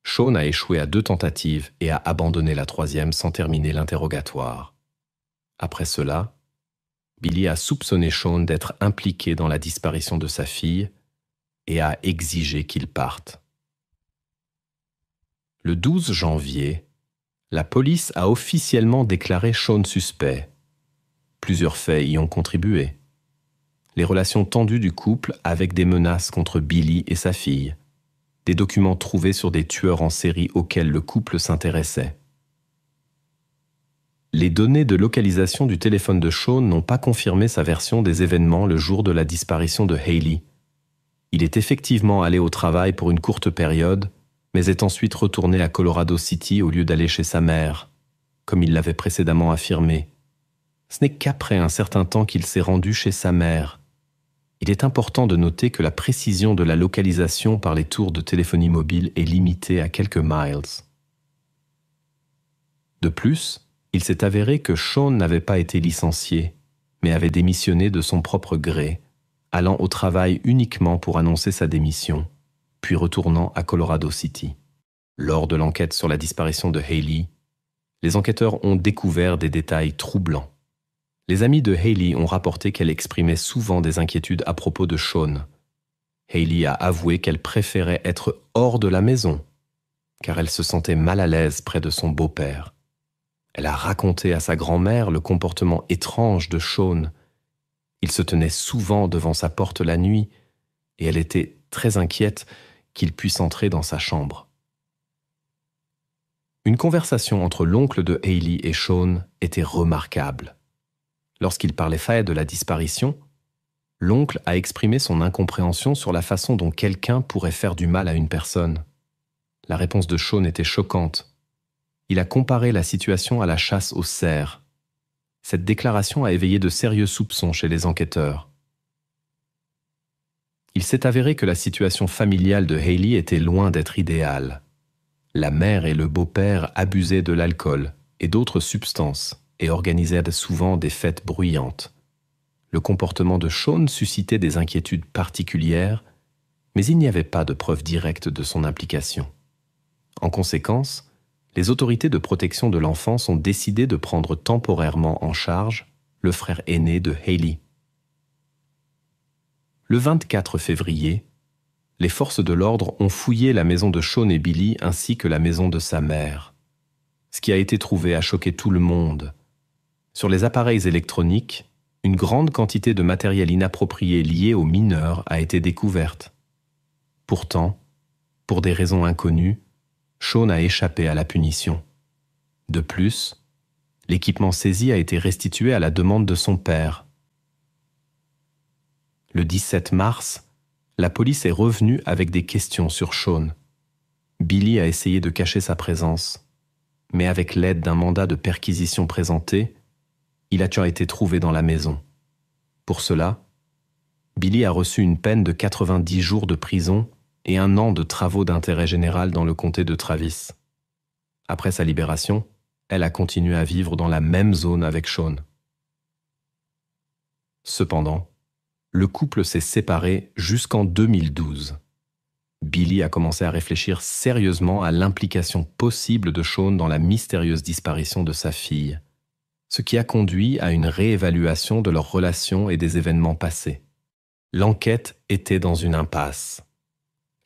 Sean a échoué à 2 tentatives et a abandonné la troisième sans terminer l'interrogatoire. Après cela, Billy a soupçonné Sean d'être impliqué dans la disparition de sa fille et a exigé qu'il parte. Le 12 janvier, la police a officiellement déclaré Sean suspect. Plusieurs faits y ont contribué. Les relations tendues du couple avec des menaces contre Billy et sa fille, des documents trouvés sur des tueurs en série auxquels le couple s'intéressait. Les données de localisation du téléphone de Sean n'ont pas confirmé sa version des événements le jour de la disparition de Hailey. Il est effectivement allé au travail pour une courte période, mais est ensuite retourné à Colorado City au lieu d'aller chez sa mère, comme il l'avait précédemment affirmé. Ce n'est qu'après un certain temps qu'il s'est rendu chez sa mère. Il est important de noter que la précision de la localisation par les tours de téléphonie mobile est limitée à quelques miles. De plus, il s'est avéré que Sean n'avait pas été licencié, mais avait démissionné de son propre gré, allant au travail uniquement pour annoncer sa démission, puis retournant à Colorado City. Lors de l'enquête sur la disparition de Hailey, les enquêteurs ont découvert des détails troublants. Les amis de Hailey ont rapporté qu'elle exprimait souvent des inquiétudes à propos de Sean. Hailey a avoué qu'elle préférait être hors de la maison, car elle se sentait mal à l'aise près de son beau-père. Elle a raconté à sa grand-mère le comportement étrange de Sean. Il se tenait souvent devant sa porte la nuit, et elle était très inquiète qu'il puisse entrer dans sa chambre. Une conversation entre l'oncle de Hailey et Sean était remarquable. Lorsqu'il parlait de la disparition, l'oncle a exprimé son incompréhension sur la façon dont quelqu'un pourrait faire du mal à une personne. La réponse de Sean était choquante. Il a comparé la situation à la chasse aux cerfs. Cette déclaration a éveillé de sérieux soupçons chez les enquêteurs. Il s'est avéré que la situation familiale de Hailey était loin d'être idéale. La mère et le beau-père abusaient de l'alcool et d'autres substances et organisèrent souvent des fêtes bruyantes. Le comportement de Sean suscitait des inquiétudes particulières, mais il n'y avait pas de preuve directe de son implication. En conséquence, les autorités de protection de l'enfance ont décidé de prendre temporairement en charge le frère aîné de Hailey. Le 24 février, les forces de l'ordre ont fouillé la maison de Sean et Billy ainsi que la maison de sa mère. Ce qui a été trouvé a choqué tout le monde. Sur les appareils électroniques, une grande quantité de matériel inapproprié lié aux mineurs a été découverte. Pourtant, pour des raisons inconnues, Sean a échappé à la punition. De plus, l'équipement saisi a été restitué à la demande de son père. Le 17 mars, la police est revenue avec des questions sur Sean. Billy a essayé de cacher sa présence, mais avec l'aide d'un mandat de perquisition présenté, il a été trouvé dans la maison. Pour cela, Billy a reçu une peine de 90 jours de prison et 1 an de travaux d'intérêt général dans le comté de Travis. Après sa libération, elle a continué à vivre dans la même zone avec Sean. Cependant, le couple s'est séparé jusqu'en 2012. Billy a commencé à réfléchir sérieusement à l'implication possible de Sean dans la mystérieuse disparition de sa fille, ce qui a conduit à une réévaluation de leurs relations et des événements passés. L'enquête était dans une impasse.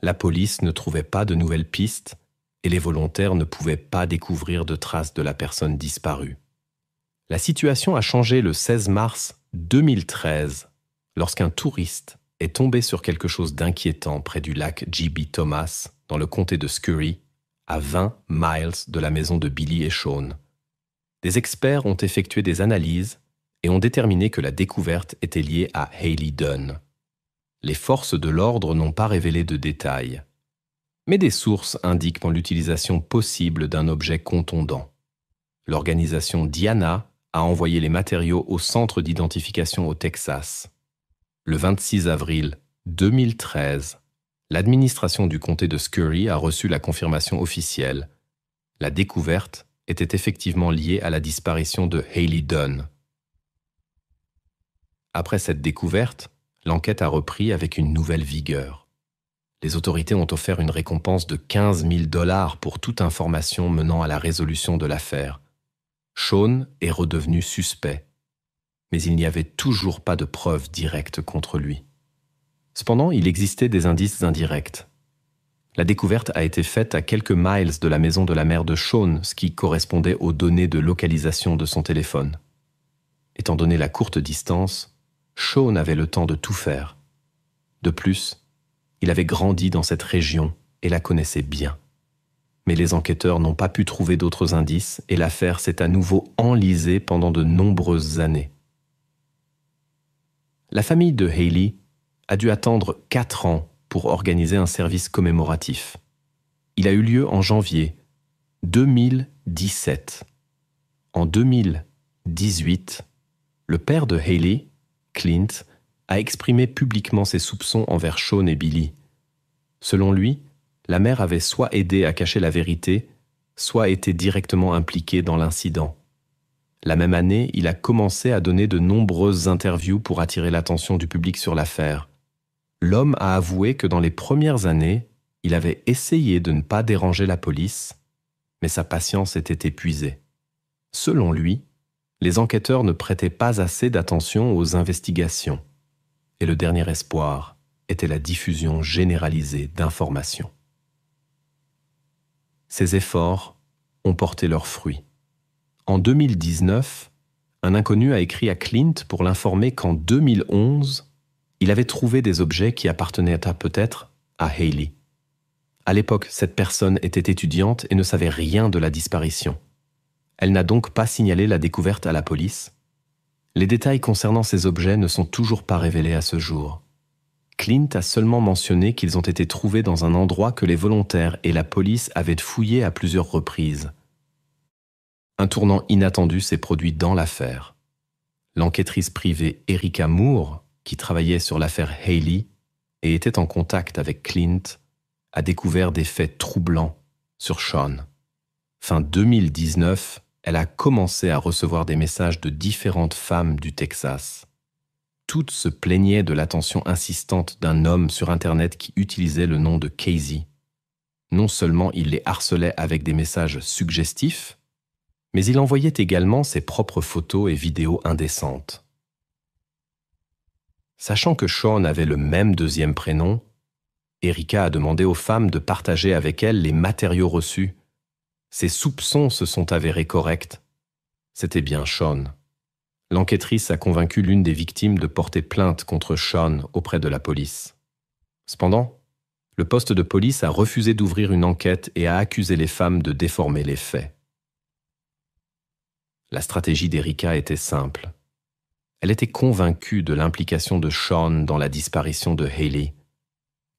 La police ne trouvait pas de nouvelles pistes et les volontaires ne pouvaient pas découvrir de traces de la personne disparue. La situation a changé le 16 mars 2013, lorsqu'un touriste est tombé sur quelque chose d'inquiétant près du lac J.B. Thomas, dans le comté de Scurry, à 20 miles de la maison de Billy et Sean. Des experts ont effectué des analyses et ont déterminé que la découverte était liée à Hailey Dunn. Les forces de l'ordre n'ont pas révélé de détails, mais des sources indiquent l'utilisation possible d'un objet contondant. L'organisation Diana a envoyé les matériaux au centre d'identification au Texas. Le 26 avril 2013, l'administration du comté de Scurry a reçu la confirmation officielle. La découverte était effectivement liée à la disparition de Hayley Dunn. Après cette découverte, l'enquête a repris avec une nouvelle vigueur. Les autorités ont offert une récompense de 15 000 $ pour toute information menant à la résolution de l'affaire. Sean est redevenu suspect, mais il n'y avait toujours pas de preuves directes contre lui. Cependant, il existait des indices indirects. La découverte a été faite à quelques miles de la maison de la mère de Sean, ce qui correspondait aux données de localisation de son téléphone. Étant donné la courte distance, Sean avait le temps de tout faire. De plus, il avait grandi dans cette région et la connaissait bien. Mais les enquêteurs n'ont pas pu trouver d'autres indices et l'affaire s'est à nouveau enlisée pendant de nombreuses années. La famille de Hayley a dû attendre 4 ans pour organiser un service commémoratif. Il a eu lieu en janvier 2017. En 2018, le père de Hayley, Clint, a exprimé publiquement ses soupçons envers Sean et Billy. Selon lui, la mère avait soit aidé à cacher la vérité, soit été directement impliquée dans l'incident. La même année, il a commencé à donner de nombreuses interviews pour attirer l'attention du public sur l'affaire. L'homme a avoué que dans les premières années, il avait essayé de ne pas déranger la police, mais sa patience était épuisée. Selon lui, les enquêteurs ne prêtaient pas assez d'attention aux investigations, et le dernier espoir était la diffusion généralisée d'informations. Ces efforts ont porté leurs fruits. En 2019, un inconnu a écrit à Clint pour l'informer qu'en 2011, il avait trouvé des objets qui appartenaient peut-être à Hayley. À l'époque, cette personne était étudiante et ne savait rien de la disparition. Elle n'a donc pas signalé la découverte à la police. Les détails concernant ces objets ne sont toujours pas révélés à ce jour. Clint a seulement mentionné qu'ils ont été trouvés dans un endroit que les volontaires et la police avaient fouillé à plusieurs reprises. Un tournant inattendu s'est produit dans l'affaire. L'enquêtrice privée Erika Moore, qui travaillait sur l'affaire Hayley et était en contact avec Clint, a découvert des faits troublants sur Sean. Fin 2019, elle a commencé à recevoir des messages de différentes femmes du Texas. Toutes se plaignaient de l'attention insistante d'un homme sur Internet qui utilisait le nom de Casey. Non seulement il les harcelait avec des messages suggestifs, mais il envoyait également ses propres photos et vidéos indécentes. Sachant que Sean avait le même deuxième prénom, Erika a demandé aux femmes de partager avec elle les matériaux reçus. Ses soupçons se sont avérés corrects. C'était bien Sean. L'enquêtrice a convaincu l'une des victimes de porter plainte contre Sean auprès de la police. Cependant, le poste de police a refusé d'ouvrir une enquête et a accusé les femmes de déformer les faits. La stratégie d'Erika était simple. Elle était convaincue de l'implication de Sean dans la disparition de Hayley.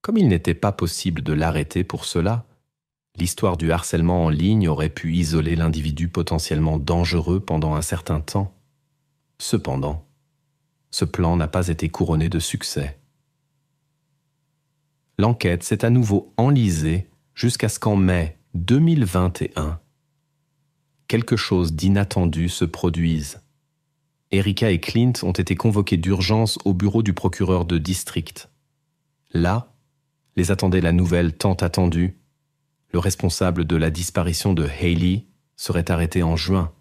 Comme il n'était pas possible de l'arrêter pour cela, l'histoire du harcèlement en ligne aurait pu isoler l'individu potentiellement dangereux pendant un certain temps. Cependant, ce plan n'a pas été couronné de succès. L'enquête s'est à nouveau enlisée jusqu'à ce qu'en mai 2021, quelque chose d'inattendu se produise. Erika et Clint ont été convoqués d'urgence au bureau du procureur de district. Là, les attendait la nouvelle tant attendue. Le responsable de la disparition de Hayley serait arrêté en juin.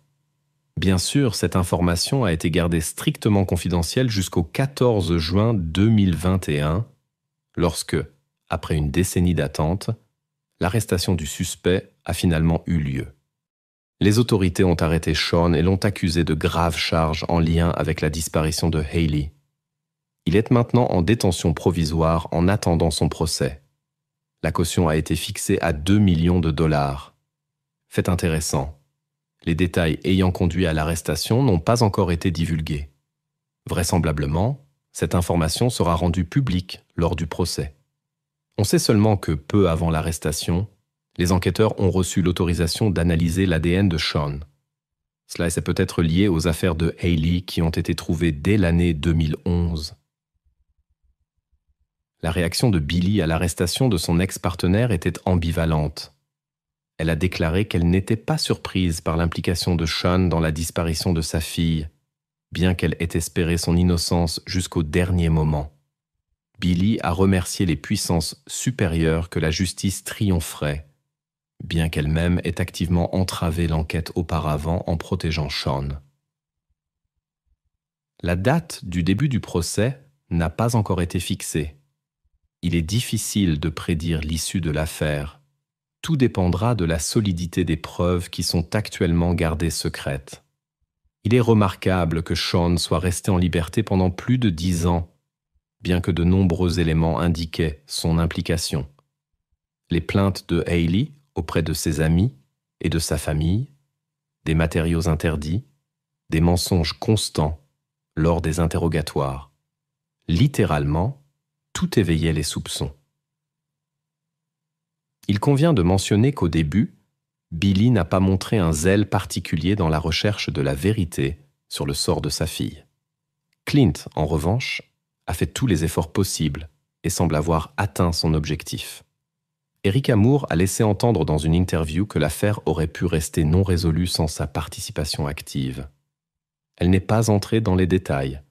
Bien sûr, cette information a été gardée strictement confidentielle jusqu'au 14 juin 2021, lorsque, après une décennie d'attente, l'arrestation du suspect a finalement eu lieu. Les autorités ont arrêté Sean et l'ont accusé de graves charges en lien avec la disparition de Hayley. Il est maintenant en détention provisoire en attendant son procès. La caution a été fixée à 2 000 000 $. Fait intéressant, les détails ayant conduit à l'arrestation n'ont pas encore été divulgués. Vraisemblablement, cette information sera rendue publique lors du procès. On sait seulement que peu avant l'arrestation, les enquêteurs ont reçu l'autorisation d'analyser l'ADN de Sean. Cela est peut-être lié aux affaires de Hayley qui ont été trouvées dès l'année 2011. La réaction de Billy à l'arrestation de son ex-partenaire était ambivalente. Elle a déclaré qu'elle n'était pas surprise par l'implication de Sean dans la disparition de sa fille, bien qu'elle ait espéré son innocence jusqu'au dernier moment. Billy a remercié les puissances supérieures que la justice triompherait, bien qu'elle-même ait activement entravé l'enquête auparavant en protégeant Sean. La date du début du procès n'a pas encore été fixée. Il est difficile de prédire l'issue de l'affaire. Tout dépendra de la solidité des preuves qui sont actuellement gardées secrètes. Il est remarquable que Sean soit resté en liberté pendant plus de 10 ans, bien que de nombreux éléments indiquaient son implication. Les plaintes de Hailey auprès de ses amis et de sa famille, des matériaux interdits, des mensonges constants lors des interrogatoires. Littéralement, tout éveillait les soupçons. Il convient de mentionner qu'au début, Billy n'a pas montré un zèle particulier dans la recherche de la vérité sur le sort de sa fille. Clint, en revanche, a fait tous les efforts possibles et semble avoir atteint son objectif. Eric Amour a laissé entendre dans une interview que l'affaire aurait pu rester non résolue sans sa participation active. Elle n'est pas entrée dans les détails,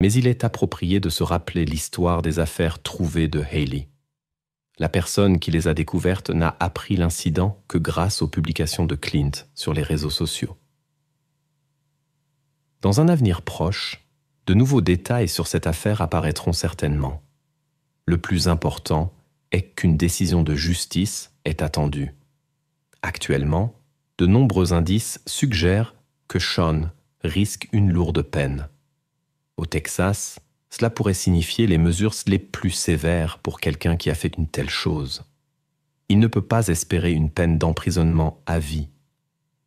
mais il est approprié de se rappeler l'histoire des affaires trouvées de Hailey. La personne qui les a découvertes n'a appris l'incident que grâce aux publications de Clint sur les réseaux sociaux. Dans un avenir proche, de nouveaux détails sur cette affaire apparaîtront certainement. Le plus important est qu'une décision de justice est attendue. Actuellement, de nombreux indices suggèrent que Sean risque une lourde peine. Au Texas, cela pourrait signifier les mesures les plus sévères pour quelqu'un qui a fait une telle chose. Il ne peut pas espérer une peine d'emprisonnement à vie.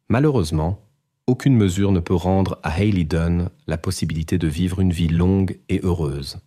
Malheureusement, aucune mesure ne peut rendre à Hailey Dunn la possibilité de vivre une vie longue et heureuse.